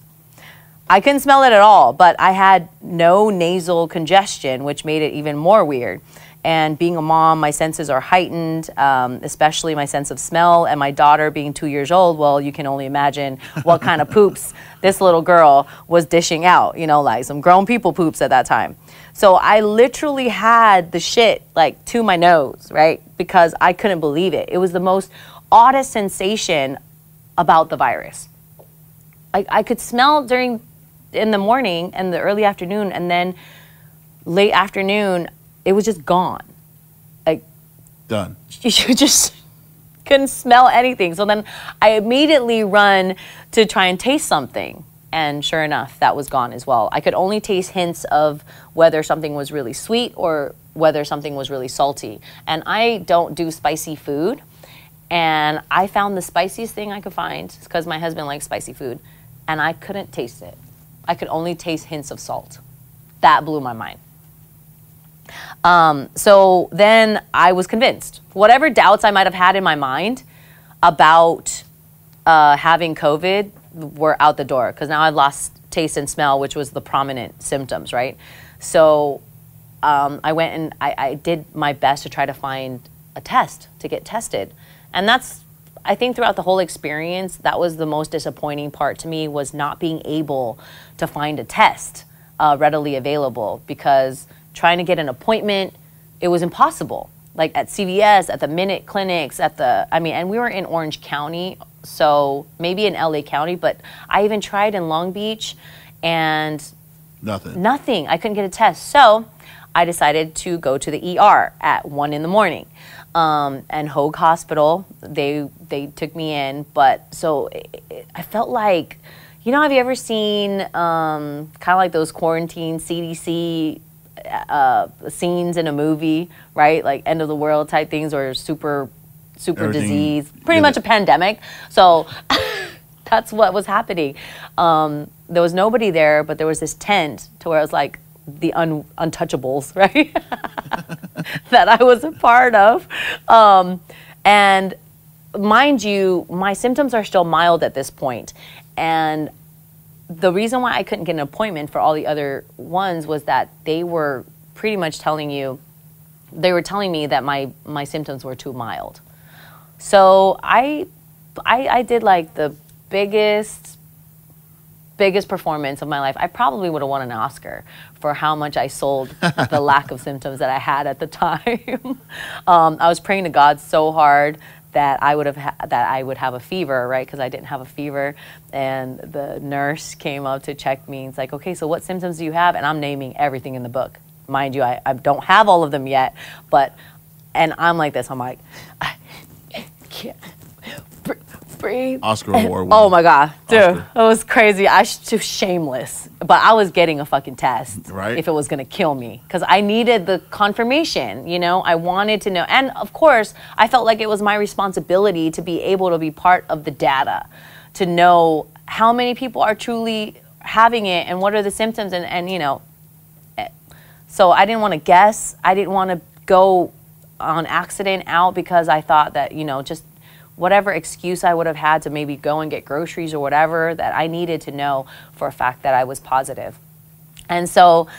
I couldn't smell it at all, but I had no nasal congestion, which made it even more weird. And being a mom, my senses are heightened, um, especially my sense of smell. And my daughter being two years old, well, you can only imagine what kind of poops this little girl was dishing out, you know, like some grown people poops at that time. So I literally had the shit like to my nose, right? Because I couldn't believe it. It was the most oddest sensation about the virus. Like I could smell during in the morning and the early afternoon, and then late afternoon, it was just gone. Like, done. You just couldn't smell anything. So then I immediately run to try and taste something. And sure enough, that was gone as well. I could only taste hints of whether something was really sweet or whether something was really salty. And I don't do spicy food. And I found the spiciest thing I could find, because my husband likes spicy food, and I couldn't taste it. I could only taste hints of salt. That blew my mind. Um, so then I was convinced. Whatever doubts I might have had in my mind about uh, having COVID were out the door, because now I've lost taste and smell, which was the prominent symptoms, right? So um, I went and I, I did my best to try to find a test to get tested. And that's, I think throughout the whole experience, that was the most disappointing part to me, was not being able to find a test uh, readily available, because trying to get an appointment, it was impossible. Like at C V S, at the Minute Clinics, at the, I mean, and we were in Orange County, so maybe in L A County, but I even tried in Long Beach and nothing. Nothing. I couldn't get a test. So I decided to go to the E R at one in the morning. Um, and Hoag Hospital, they they took me in, but so it, it, I felt like, you know, have you ever seen um, kind of like those quarantine C D C uh, scenes in a movie, right? Like end of the world type things, or super super Everything, disease, pretty yeah. much a pandemic. So that's what was happening. Um, there was nobody there, but there was this tent to where I was like, the un untouchables, right? That I was a part of. Um, and mind you, my symptoms are still mild at this point. And the reason why I couldn't get an appointment for all the other ones was that they were pretty much telling you, they were telling me that my, my symptoms were too mild. So I, I, I did like the biggest, biggest performance of my life. I probably would have won an Oscar for how much I sold the lack of symptoms that I had at the time. um, I was praying to God so hard that I would have ha that I would have a fever, right? Because I didn't have a fever, and the nurse came up to check me. It's like, okay, so what symptoms do you have? And I'm naming everything in the book, mind you. I, I don't have all of them yet, but and I'm like this. I'm like, I can't. Breathe. Oscar Award winner. Oh my God, dude, Oscar. It was crazy. I was shameless, but I was getting a fucking test, right? If it was gonna kill me, because I needed the confirmation. You know, I wanted to know, and of course, I felt like it was my responsibility to be able to be part of the data, to know how many people are truly having it and what are the symptoms, and and you know, so I didn't want to guess. I didn't want to go on accident out, because I thought that, you know, just whatever excuse I would have had to maybe go and get groceries or whatever, that I needed to know for a fact that I was positive. And so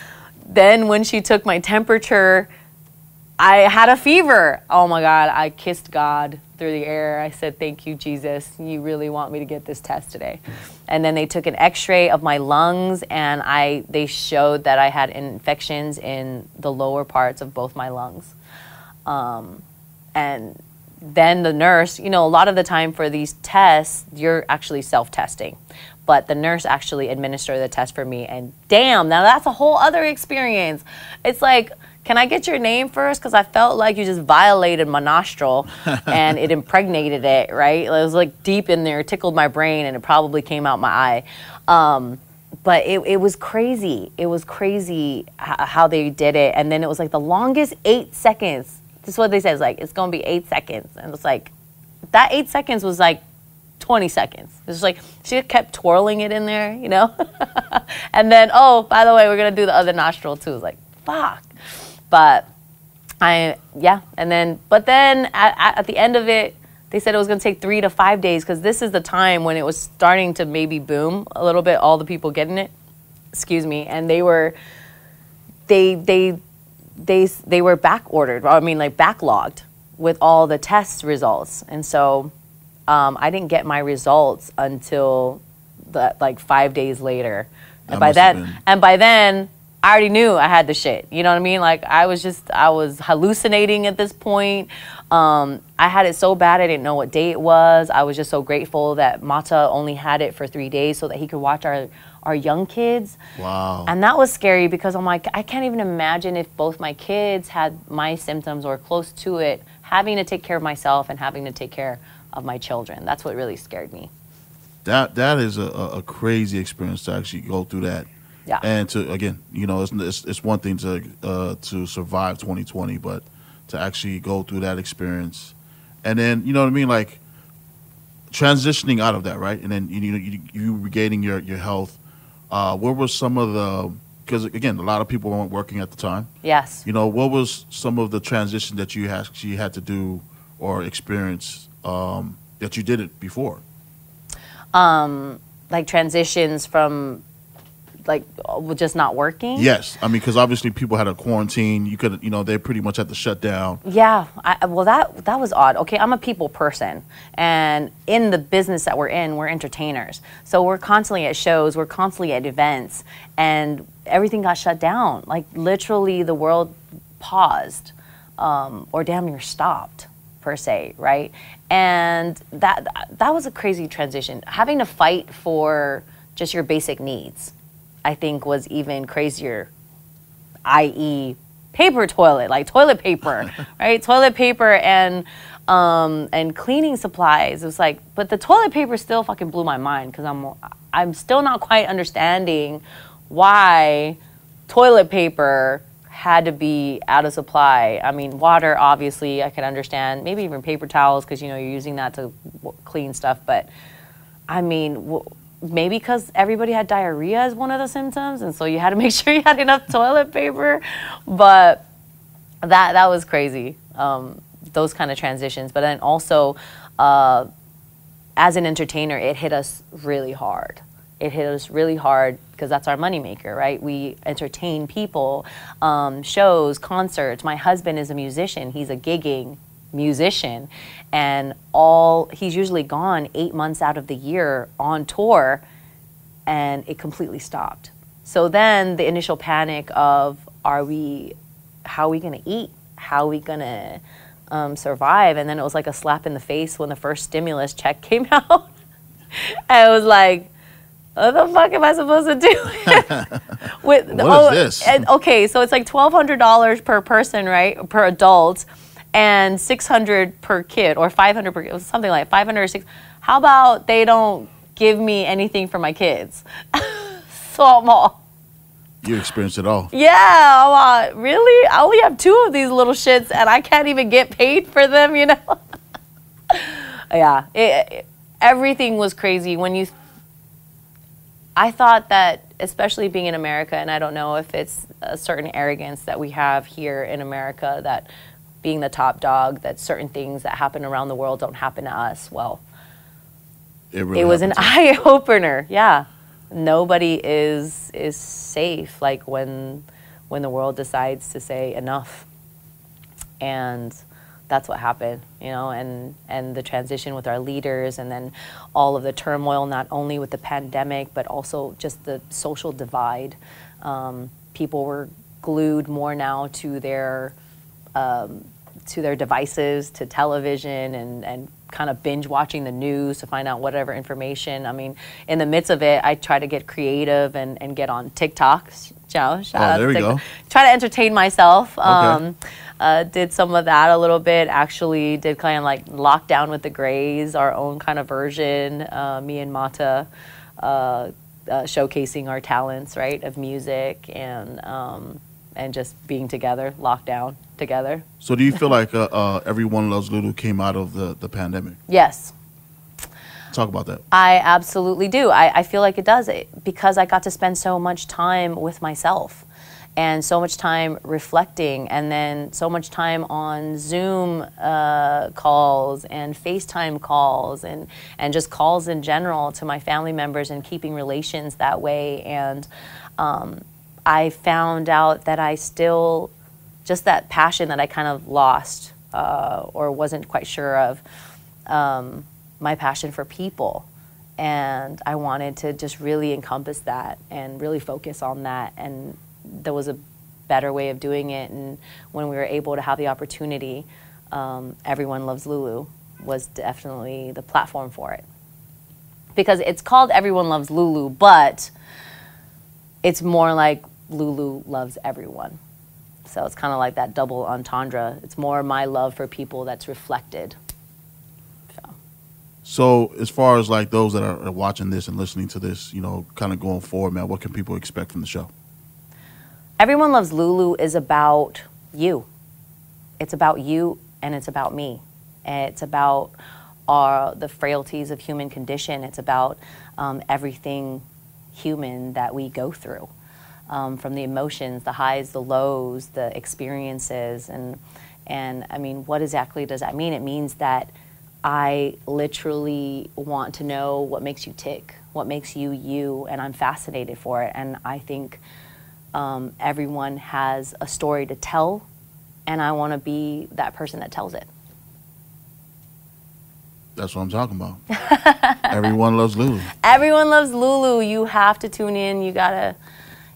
then when she took my temperature, I had a fever. Oh my God, I kissed God through the air. I said, thank you, Jesus. You really want me to get this test today. And then they took an x-ray of my lungs, and I they showed that I had infections in the lower parts of both my lungs. Um, and then the nurse, you know, a lot of the time for these tests, you're actually self-testing. But the nurse actually administered the test for me. And damn, now that's a whole other experience. It's like, can I get your name first? Because I felt like you just violated my nostril and it impregnated it, right? It was like deep in there, tickled my brain, and it probably came out my eye. Um, but it, it was crazy. It was crazy how they did it. And then it was like the longest eight seconds. This is what they said. It's like, it's going to be eight seconds. And it's like, that eight seconds was like twenty seconds. It's like, she kept twirling it in there, you know? And then, oh, by the way, we're going to do the other nostril too. It's like, fuck. But I, yeah. And then, but then at, at the end of it, they said it was going to take three to five days because this is the time when it was starting to maybe boom a little bit, all the people getting it. Excuse me. And they were, they, they, They, they were back ordered, I mean like backlogged with all the test results. And so um, I didn't get my results until the, like five days later. And that by, that, and by then I already knew I had the shit. You know what I mean? Like, I was just, I was hallucinating at this point. Um, I had it so bad I didn't know what day it was. I was just so grateful that Mata only had it for three days so that he could watch our, our young kids. Wow. And that was scary because I'm like, I can't even imagine if both my kids had my symptoms or close to it, having to take care of myself and having to take care of my children. That's what really scared me. That, that is a, a crazy experience to actually go through that. Yeah. And to, again, you know, it's, it's, it's one thing to uh, to survive twenty twenty, but to actually go through that experience. And then, you know what I mean, like transitioning out of that, right? And then, you know, you, you regaining your, your health. Uh, what were some of the, because, again, a lot of people weren't working at the time. Yes. You know, what was some of the transition that you actually had to do or experience um, that you didn't before? Um, like transitions from... like just not working? Yes. I mean, because obviously people had a quarantine. You could, you know, they pretty much had to shut down. Yeah. I, well, that that was odd. Okay, I'm a people person. And in the business that we're in, we're entertainers. So we're constantly at shows. We're constantly at events. And everything got shut down. Like, literally the world paused um, or damn near stopped, per se, right? And that that was a crazy transition. Having to fight for just your basic needs, I think, was even crazier, that is paper toilet, like toilet paper, right? Toilet paper and um, and cleaning supplies. It was like, but the toilet paper still fucking blew my mind because I'm, I'm still not quite understanding why toilet paper had to be out of supply. I mean, water, obviously, I could understand. Maybe even paper towels because, you know, you're using that to w clean stuff. But, I mean... W maybe because everybody had diarrhea as one of the symptoms, and so you had to make sure you had enough toilet paper. But that that was crazy, um, those kind of transitions. But then also, uh, as an entertainer, it hit us really hard. It hit us really hard because that's our moneymaker, right? We entertain people, um, shows, concerts. My husband is a musician. He's a gigging musician, and all he's usually gone eight months out of the year on tour, and it completely stopped. So then the initial panic of, are we, how are we gonna eat? How are we gonna um, survive? And then it was like a slap in the face when the first stimulus check came out. I was like, what the fuck am I supposed to do? With what oh, is this? And, okay, so it's like twelve hundred dollars per person, right? Per adult. And six hundred per kid, or five hundred per kid, something like five hundred or six. How about they don't give me anything for my kids? So I'm all. You experienced it all. Yeah, I'm all, really? I only have two of these little shits, and I can't even get paid for them, you know? Yeah, it, it, everything was crazy. When you, I thought that, especially being in America, and I don't know if it's a certain arrogance that we have here in America that, being the top dog, that certain things that happen around the world don't happen to us. Well, it, really it was an eye-opener. Yeah, nobody is is safe. Like when when the world decides to say enough, and that's what happened. You know, and and the transition with our leaders, and then all of the turmoil, not only with the pandemic, but also just the social divide. Um, people were glued more now to their Um, to their devices, to television, and, and kind of binge watching the news to find out whatever information. I mean, in the midst of it, I try to get creative and, and get on TikTok. Shout oh, out there we TikTok. Go. Try to entertain myself. Okay. Um, uh, did some of that a little bit. Actually did kind of like Lockdown with the Grays, our own kind of version, uh, me and Mata, uh, uh, showcasing our talents, right, of music and um, and just being together, lockdown together. So do you feel like uh, uh, Everyone Loves Lulu came out of the, the pandemic? Yes. Talk about that. I absolutely do. I, I feel like it does it because I got to spend so much time with myself and so much time reflecting and then so much time on Zoom uh, calls and FaceTime calls and, and just calls in general to my family members and keeping relations that way. And um, I found out that I still, just that passion that I kind of lost uh, or wasn't quite sure of, um, my passion for people. And I wanted to just really encompass that and really focus on that and there was a better way of doing it. And when we were able to have the opportunity, um, Everyone Loves Lulu was definitely the platform for it. Because it's called Everyone Loves Lulu, but it's more like Lulu loves everyone. So it's kind of like that double entendre. It's more my love for people that's reflected. So, so as far as like those that are watching this and listening to this, you know, kind of going forward, man, what can people expect from the show? Everyone Loves Lulu is about you. It's about you and it's about me. And it's about our, the frailties of human condition. It's about um, everything human that we go through. Um, from the emotions, the highs, the lows, the experiences, and and I mean, what exactly does that mean? It means that I literally want to know what makes you tick, what makes you you, and I'm fascinated for it. And I think um, everyone has a story to tell, and I want to be that person that tells it. That's what I'm talking about. Everyone Loves Lulu. Everyone Loves Lulu. You have to tune in. You gotta.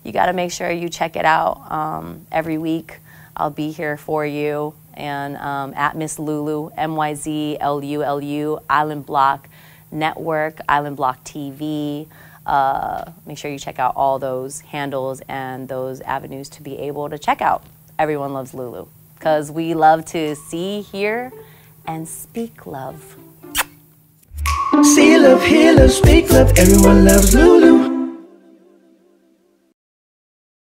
You got to make sure you check it out um, every week. I'll be here for you. And um, at Myz Lulu, M Y Z L U L U, Island Block Network, Island Block T V. Uh, make sure you check out all those handles and those avenues to be able to check out Everyone Loves Lulu. Because we love to see, hear, and speak love. See love, hear love, speak love. Everyone loves Lulu.